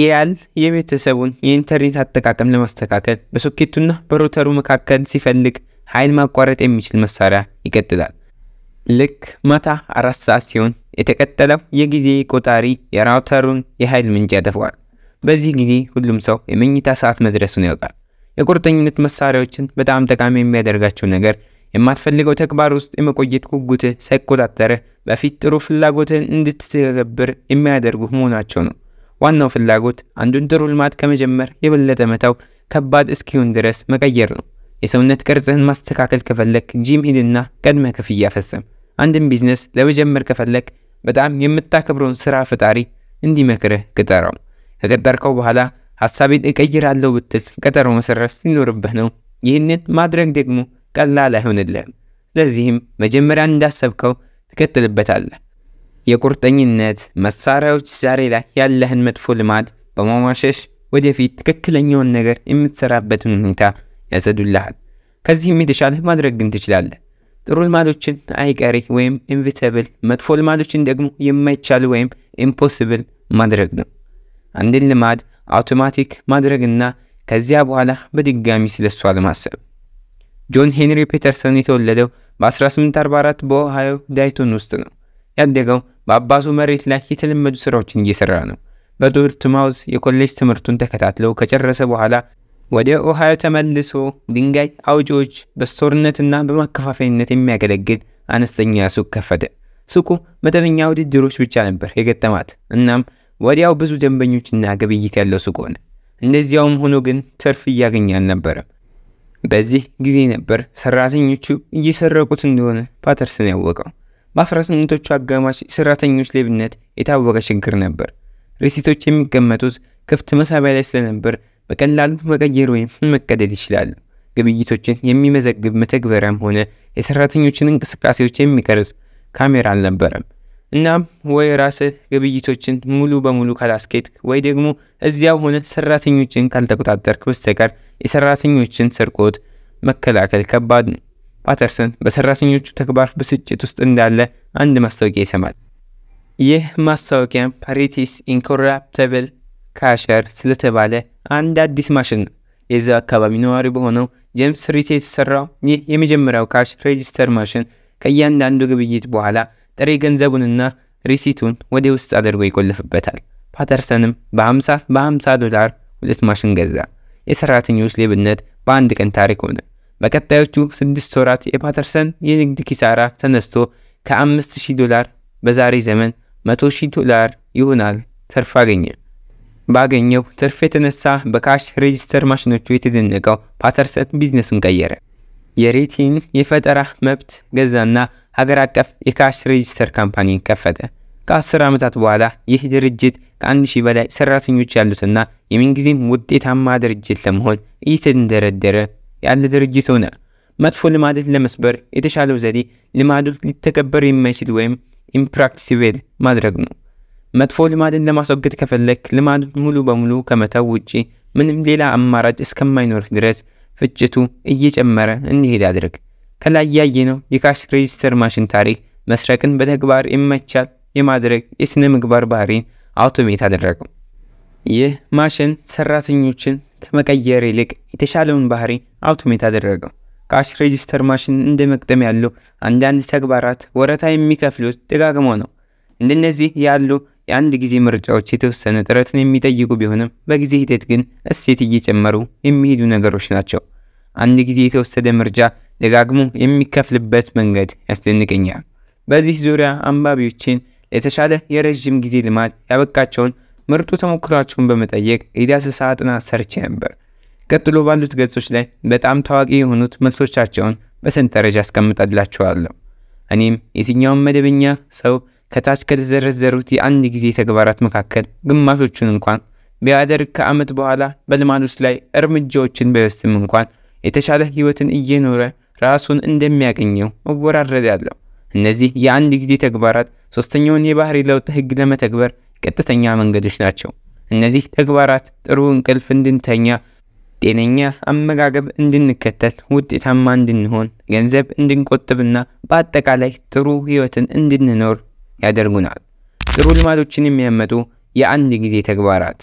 إيال يبيتسبون ينترنت هتكاكم لمستكاكل بسوكيتونا بروترو مكاكل سيفلك حيل ما قررت اميش المسارة يكتدال لك متى الرساسيون يتكتلو يجيزي كوتاري يراوترون يحيل من جادفوال بزي جيزي كلهم سو يمني تاسعات مدرسون يوقع يقرطن نتمسارة وچن بدعم تقامين بيادرغاتشو نغر يما تفلقو تكباروست اما قويتكو قوته سيكوتاتره بفيت روف اللاقوتن اندت سيغبر اما يدرغو موناتشونو وانو في اللاغوت عندون درو المات كمجمر يبلت متاو كباد اسكيون درس مغيرنو يسونت كرزهن مستكاكل كفلك جيم هيدنا قد ما كفيا فسم عندن بيزنس لو جمر كفلك بدعم يمتاكبرون سرع فطاري اندي مكره قدرو كقدركو بحالا حسابيت اقيرالو بتل قدرو مسرس ينوربهنو يهنن مادرك دغمو قلاله هونله لذيهم مجمرا انداسبكو تكتلبتاله የቁርጠኝነት መሳሪያዎች ዛሬ ላይ ያለህን መጥፎ ልማድ በማማሸሽ ወደፊት ትክክለኛውን ነገር የምትሰራበትን ሁኔታ ያሰዱልሃል። ከዚህም የተሻለ ማድረግ ግን ትችላለህ። ጥሩ ልማዶችን አይቀሬ ወይም ኢንቪተብል፣ መጥፎ ልማዶችን ደግሞ የማይቻል ወይም ኢምፖሲብል ማድረግ ነው። አንድን ልማድ አውቶማቲክ ማድረግና ከዚያ በኋላ በድጋሚ ስለሷ ለማሰብ ጆን ሄንሪ ፒተርሰን የተወለደው በ1844 በኦሃዮ ዳይቶን ውስጥ ነው። ያደገው በአባሱ መሬት ላይ የተለመዱ ስራዎችን እየሰራ ነው። በዶርትማውዝ የኮሌጅ ትምህርቱን ተከታትሎ ከጨረሰ በኋላ ወደ ኦሃዮ ተመልሶ ድንጋይ አውጪዎች በስቶርነትና በማከፋፈያነት የሚያገለግል አነስተኛ ሱቅ ከፈተ። ሱቁ መደበኛ ውድድሮች ብቻ ነበር የገጠማት። እናም ወዲያው ብዙ ደንበኞችና ግብይት ያለው ሱቅ ሆነ። እንደዚያውም ሆኖ ግን ትርፍ ያገኛል ነበር። በዚህ ጊዜ ነበር ሰራተኞቹ እየሰረቁት እንደሆነ ፓተርሰን ያወቀው። በ18ዎቹ አጋማሽ ሰራተኞች ሌብነት የታወቀ ችግር ነበር። ሪሲቶች የሚገመቱት ክፍት መሳቢያ ላይ ስለነበር በቀላሉ መቀየር ወይም መቀደድ ይችላል። ግብይቶችን የሚመዘግብ መተግበሪያም ሆነ የሰራተኞችን እንቅስቃሴዎች የሚቀርጽ ካሜራ አልነበረም። እናም ወይ ራስህ ግብይቶችን ሙሉ በሙሉ ካላስኬድክ ወይ ደግሞ እዚያው ሆነ ሰራተኞችን ካልተቆጣጠርክ በስተቀር የሰራተኞችን ስርቆት መከላከል ከባድ ነው። ፓተርሰን በሰራተኞቹ ተግባር ብስጭት ውስጥ እንዳለ አንድ ማስታወቂያ ይሰማል። ይህ ማስታወቂያ ፓሪቲስ ኢንኮራፕተብል ካሸር ስለተባለ አንድ አዲስ ማሽን የዛ አካባቢ ነዋሪ በሆነው ጄምስ ሪት የተሰራው ይህ የመጀመሪያው ካሽ ሬጂስተር ማሽን ከእያንዳንዱ ግብይት በኋላ ጥሬ ገንዘቡንና ሪሲቱን ወደ ውስጥ አድርጎ ይቆልፍበታል። ፓተርሰንም በ$50 ሁለት ማሽን ገዛ። የሰራተኞች ሌብነት በአንድ ቀን ታሪክ ሆነ። በቀጣዮቹ 6 ወራት የፓተርሰን የንግድ ኪሳራ ተነስቶ ከ$5000 በዛሬ ዘመን $100000 ይሆናል ትርፍ አገኘ። ባገኘው ትርፍ የተነሳ በካሽ ሬጂስተር ማሽኖቹ የተደነቀው ፓተርሰን ቢዝነሱን ቀየረ። የሪቲን የፈጠራ መብት ገዛና ሀገር አቀፍ የካሽ ሬጂስተር ካምፓኒ ከፈተ። ከ10 ዓመታት በኋላ ይህ ድርጅት ከ1000 በላይ ሰራተኞች ያሉትና የምንጊዜም ውጤታማ ድርጅት ለመሆን እየተንደረደረ ያለ ድርጅት ሆነ። መጥፎ ልማድን ለመስበር የተሻለው ዘዴ ልማዱን ሊተከበር የማይችል ወይም ኢምፕራክቲሲብል ማድረግ ነው። መጥፎ ልማድን ለማስወገድ ከፈለክ ልማዱን ሙሉ በሙሉ ከመተው ውጪ ምንም ሌላ አማራጭ እስከማይኖር ድረስ ፍጭቱ እየጨመረ እንዲሄድ አድርግ። ከላይ ያየነው የካሽ ሬጂስተር ማሽን ታሪክ መስረቅን በተግባር የማይቻል የማድረግ የስነ ምግባር ባህሪን አውቶሜት አደረገ። ይህ ማሽን ሰራተኞችን ከመቀየር ይልቅ የተሻለውን ባህሪ አውቶሜት አደረገ። ካሽ ሬጂስተር ማሽን እንደመቅጠም ያሉ አንዳንድ ተግባራት ወረታ የሚከፍሉት ደጋግሞ ነው። እንደነዚህ ያሉ የአንድ ጊዜ ምርጫዎች የተወሰነ ጥረትን የሚጠይቁ ቢሆንም በጊዜ ሂደት ግን እሴት እየጨመሩ የሚሄዱ ነገሮች ናቸው። አንድ ጊዜ የተወሰደ ምርጫ ደጋግሞ የሚከፍልበት መንገድ ያስደንቀኛል። በዚህ ዙሪያ አንባቢዎችን ለተሻለ የረጅም ጊዜ ልማድ ያበቃቸውን ምርጡ ተሞክራቸውን በመጠየቅ የዳሰሳ ጥናት ሰርቼ ነበር። ቀጥሎ ባሉት ገጾች ላይ በጣም ታዋቂ የሆኑት መልሶቻቸውን በሰንጠረዥ አስቀምጣላችኋለሁ። እኔም የትኛውን መደበኛ ሰው ከታች ከተዘረዘሩት የአንድ ጊዜ ተግባራት መካከል ግማሾቹን እንኳን ቢያደርግ ከዓመት በኋላ በልማዶች ላይ እርምጃዎችን ቢወስድም እንኳን የተሻለ ህይወትን እየኖረ ራሱን እንደሚያገኘው እወራረዳለሁ። እነዚህ የአንድ ጊዜ ተግባራት ሶስተኛውን የባህሪ ለውጥ ህግ ለመተግበር ቀጥተኛ መንገዶች ናቸው እነዚህ ተግባራት ጥሩ እንቅልፍ እንድንተኛ ጤነኛ አመጋገብ እንድንከተል ውጤታማ እንድንሆን ገንዘብ እንድንቆጥብና በአጠቃላይ ጥሩ ህይወትን እንድንኖር ያደርጉናል ጥሩ ልማዶችን የሚያመጡ የአንድ ጊዜ ተግባራት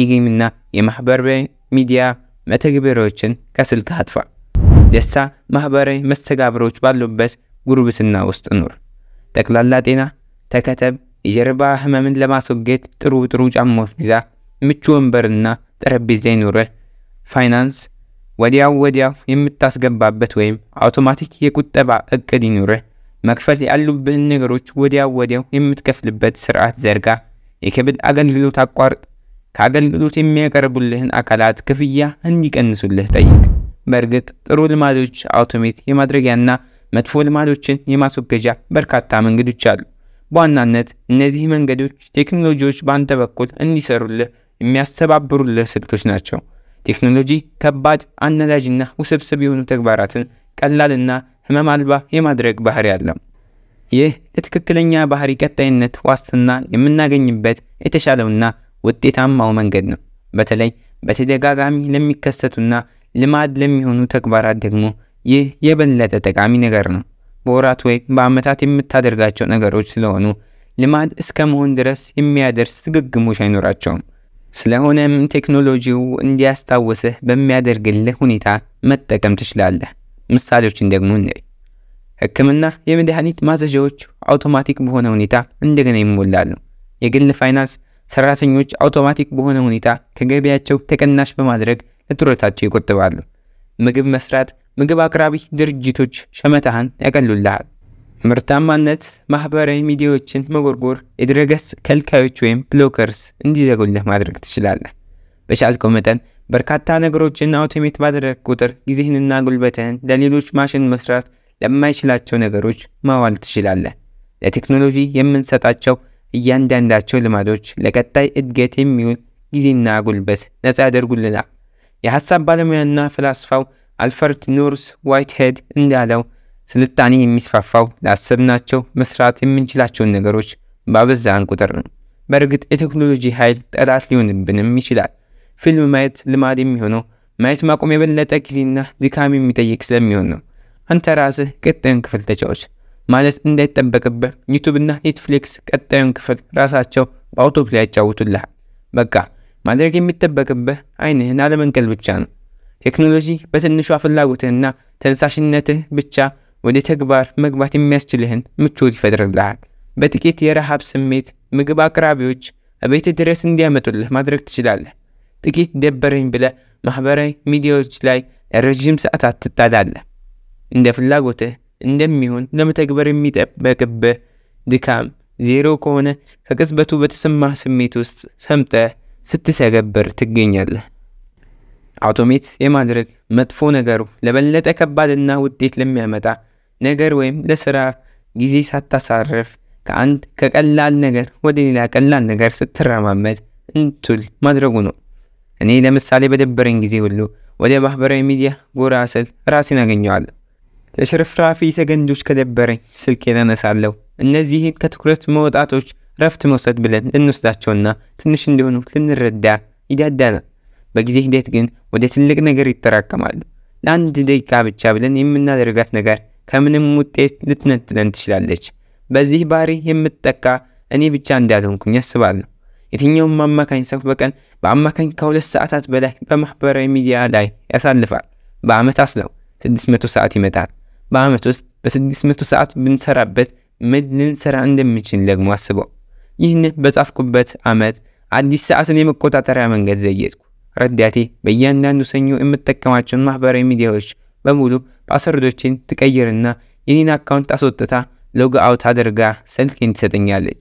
ይገምና የማህበራዊ ሚዲያ መተግበሪያዎችን ከስልክህ አጥፋ ደስታ ማህበራዊ መስተጋብሮች ባሉበት ጉርብትና ውስጥ ኑር ተክላላ ጤና ተከተብ የጀርባ ህመምን ለማስወገድ ጥሩ ጫማዎች ግዛ ምቹ ወንበርና ጠረጴዛ ይኑር ፋይናንስ ወዲያው የምታስገባበት ወይም አውቶማቲክ የቁጠባ እቅድ ይኑር መክፈል ያሉብህን ነገሮች ወዲያው የምትከፍልበት ስርዓት ዘርጋ የከብድ አገልግሎት አቋርጥ ከአገልግሎት የሚያቀርቡልህን አካላት ክፍያ እንዲቀንሱልህ ጠይቅ በርግጥ ጥሩ ልማዶች አውቶሜት የማድረጊያና መጥፎ ልማዶችን የማስወገጃ በርካታ መንገዶች አሉ በዋናነት እነዚህ መንገዶች ቴክኖሎጂዎች ባንተ በኩል እንዲሰሩልህ የሚያስተባብሩልህ ስልቶች ናቸው ቴክኖሎጂ ከባድ አናላጅና ውስብስብ የሆኑ ተግባራትን ቀላልና ህመም አልባ የማድረግ ባህሪ ያለው ይህ ለትክክለኛ ባህሪ ቀጣይነት ዋስትና የምናገኝበት የተሻለውና ውጤታማው መንገድ ነው በተለይ በተደጋጋሚ ለሚከሰቱና ልማድ ለሚሆኑ ተግባራት ደግሞ ይህ የበለጠ ጠቃሚ ነገር ነው ወራት ወይ በአመታት የምታደርጋቸው ነገሮች ስለሆኑ ልማድ እስከመሆን ድረስ የሚያደርስ ትግግሞች አይኖራቸውም ስለሆነም ቴክኖሎጂው እንዲያስታውስህ በሚያደርግልህ ሁኔታ መጠቀም ትችላለህ ምሳሌዎችን ደግሞ እንይ ህክምና የመድኃኒት ማዘዣዎች አውቶማቲክ በሆነ ሁኔታ እንደገና ይሞላሉ የግል ፋይናንስ ሰራተኞች አውቶማቲክ በሆነ ሁኔታ ከገቢያቸው ተቀናሽ በማድረግ ለጥሮታቸው ይቆጥባሉ ምግብ መስራት ምግብ አቅራቢ ድርጅቶች ሸመታን ያቀሉልሃል ምርታማነት ማህበራዊ ሚዲያዎችን መጎርጎር የድረገስ ከልካዮች ወይም ብሎከርስ እንዲዘጉልህ ማድረግ ትችላለህ በቻልከው መጠን በርካታ ነገሮችን አውቶሜት ባደረክ ቁጥር ጊዜህንና ጉልበትህን ለሌሎች ማሽን መስራት ለማይችላቸው ነገሮች ማዋል ትችላለህ ለቴክኖሎጂ የምንሰጣቸው እያንዳንዳቸው ልማዶች ለቀጣይ እድገት የሚሆን ጊዜና ጉልበት ነፃ ያደርጉልናል የሐሳብ ባለሙያና ፍልስፍናው አልፈርት ኖርስ ዋይትሄድ እንዳለው ስልጣኔ የሚስፋፋው ላሰብናቸው መስራት የምንችላቸው ነገሮች ባበዛን ቁጥር ነው በርግጥ የቴክኖሎጂ ኃይል ጠላት ሊሆንብንም ይችላል ፊልም ማየት ልማድ የሚሆነው ማየት ማቆም የበለጠ ጊዜና ድካም የሚጠይቅ ስለሚሆን ነው አንተ ራስህ ቀጣዩን ክፍል ተጫወች ማለት እንዳይጠበቅብህ ዩቲዩብና ኔትፍሊክስ ቀጣዩን ክፍል ራሳቸው በአውቶፕላይ ያጫውቱልሃል በቃ ማድረግ የሚጠበቅብህ አይንህን አለመንቀል ብቻ ነው ቴክኖሎጂ በትንሹ አፈላጎትና ተንሳሽነትህ ብቻ ወደ ተግባር መግባት የሚያስችልህን ምቾት ይፈጥርልሃል በጥቂት የራሃብ ስሜት ምግብ አቅራቢዎች አቤት ድረስ እንዲያመጡልህ ማድረግ ትችላለህ ጥቂት ደበረኝ ብለህ ማህበራዊ ሚዲያዎች ላይ ረጅም ሰዓታት ትታላለህ እንደ ፍላጎትህ እንደሚሆን ለመተግበር የሚጠበቅብህ ድካም ዜሮ ከሆነ ከቅጽበቱ በተሰማህ ስሜት ውስጥ ሰምተህ ስትተገብር ትገኛለህ አውቶሜት የማድረግ መጥፎ ነገሩ ለበለጠ ከባድና ውጤት ለሚያመጣ ነገር ወይም ለሥራ ጊዜ ሳታሳርፍ ከአንድ ከቀላል ነገር ወደ ሌላ ቀላል ነገር ስትራማመድ እንትል ማድረጉ ነው እኔ ለምሳሌ በደበረኝ ጊዜ ሁሉ ወደ ማህበራዊ ሚዲያ ጎራ ስል ራሴን አገኘዋለሁ ለሽርፍራፊ ሰከንዶች ከደበረኝ ስልኬን አነሳለሁ እነዚህን ከትኩረት መውጣቶች ረፍት መውሰድ ብለን እንወስዳቸውና ትንሽ እንደሆኑ ልንረዳ ይዳዳናል በጊዜ ሂደት ግን ወደ ትልቅ ነገር ይተራከማሉ ለአንድ ደቂቃ ብቻ ብለን የምናደርጋት ነገር ከምንም ውጤት ልትነጥለን ትችላለች በዚህ ባህሪ የምትጠቃ እኔ ብቻ እንዳልሆንኩኝ አስባለሁ የትኛውም አማካኝ ሰው በቀን በአማካኝ ከ2 ሰዓታት በላይ በማህበራዊ ሚዲያ ላይ ያሳልፋል በአመት አስለው 600 ሰዓት ይመጣል በአመት ውስጥ በ600 ሰዓት ብንሰራበት ምን ልንሰራ እንደምንችል ደግሞ አስበው ይህን በጻፍኩበት አመት አዲስ ሰዓትን የመቆጣጠሪያ መንገድ ዘየድኩ ረዳቴ በእያንዳንዱ ሰኞ የምትጠቀማቸው ማህበራዊ ሚዲያዎች በሙሉ ፓስወርዶችን ትቀይርና የኔን አካውንት አስወጥታ ሎግ አውት አድርጋ ስልኬን ትሰጠኛለች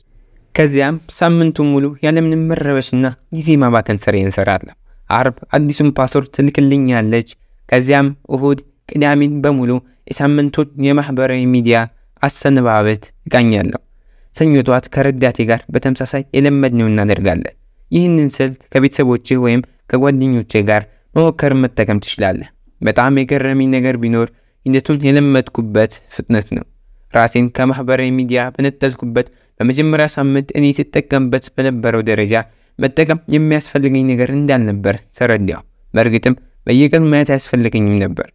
كزيام سامنتو مولو يعني من مرة بشنا يزي ما باكن سرين سرادلا عرب عديسون باسور تلك اللينيا اللج كزيام أهود كدامين بمولو سامنتو يمحبر ميديا عسن بابت غانيالو سنيوتوات كرداتي غار بتمساساي يلمدنونا درغالل يهنن سلت كبيتسبوچي ويم كغوادنيوچي غار መወከር መጠቀም ትችላለህ። በጣም የገረመኝ ነገር ቢኖር እንደቱን የለመድኩበት ፍጥነት ነው። ራሴን ከማህበራዊ ሚዲያ በነጠልኩበት በመጀመሪያ ሳምንት እኔ ሲጠቀምበት በነበረው ደረጃ መጠቀም የሚያስፈልገኝ ነገር እንዳልነበር ተረዳሁ። በርግጥም በየቀኑ ማየት ያስፈልገኝም ነበር።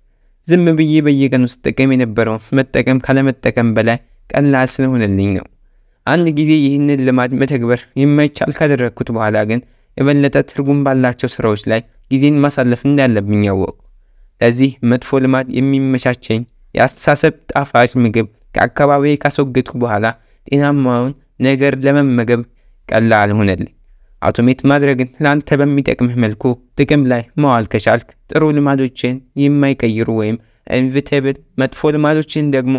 ዝም ብዬ በየቀኑ ስጠቀም የነበረው መጠቀም ካለመጠቀም በላይ ቀላል ስለሆነልኝ ነው። አንድ ጊዜ ይህን ልማድ መተግበር የማይቻል ካደረኩት በኋላ ግን የበለጠ ትርጉም ባላቸው ስራዎች ላይ ጊዜን ማሳለፍ እንዳለብኝ ያወቁ። ለዚህ መጥፎ ልማድ የሚመቻቸኝ ያስተሳሰብ ጣፋጭ ምግብ ከአካባቢዬ ካስወገድኩ በኋላ ጤናማውን ነገር ለመመገብ ቀላል ሆነልኝ። አውቶሜት ማድረግን ላንተ በሚጠቅምህ መልኩ ጥቅም ላይ ማዋል ከቻልክ ጥሩ ልማዶችን የማይቀይሩ ወይም ኢንቪተብል መጥፎ ልማዶችን ደግሞ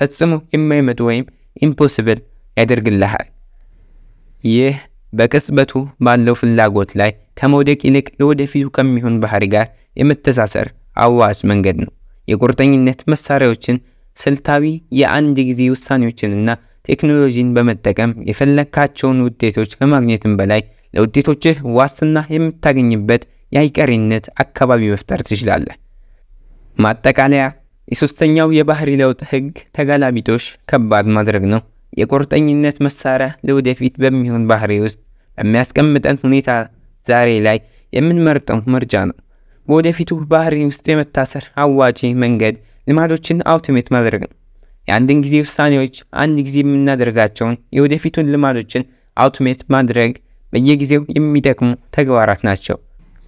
ፈጽሞ የማይመጡ ወይም ኢምፖሲብል ያደርግልሃል። ይህ በቅጽበቱ ባለው ፍላጎት ላይ ከመውደቅ ይልቅ ለወደፊቱ ከሚሆን ባህሪ ጋር የመተሳሰር አዋጭ መንገድ ነው። የቁርጠኝነት መሳሪያዎችን ስልታዊ የአንድ ጊዜ ውሳኔዎችንና ቴክኖሎጂን በመጠቀም የፈለካቸውን ውጤቶች ከማግኘትም በላይ ለውጤቶችህ ዋስትና የምታገኝበት ያይቀርነት አካባቢ መፍጠር ትችላለህ። ማጠቃለያ የሶስተኛው የባህሪ ለውጥ ህግ ተጋላቢቶች ከባድ ማድረግ ነው። የቁርጠኝነት መሳሪያ ለወደፊት በሚሆን ባህሪ ውስጥ በሚያስቀምጠን ሁኔታ ዛሬ ላይ የምንመርጠው ምርጫ ነው። ወደፊቱ ባህሪ ውስጥ የመታሰር አዋጪ መንገድ ልማዶችን አውቶሜት ማድረግ ነው። የአንድን ጊዜ ውሳኔዎች አንድ ጊዜ የምናደርጋቸውን የወደፊቱን ልማዶችን አውቶሜት ማድረግ በየጊዜው የሚጠቅሙ ተግባራት ናቸው።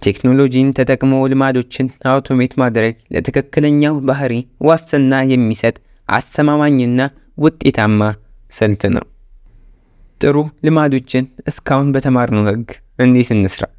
ቴክኖሎጂን ተጠቅሞ ልማዶችን አውቶሜት ማድረግ ለተከክለኛው ባህሪ ዋስትና የሚሰጥ አስተማማኝና ውጤታማ ስልት ነው። ጥሩ ልማዶችን እስካሁን በተማርነው ህግ እንዴት እንስራ?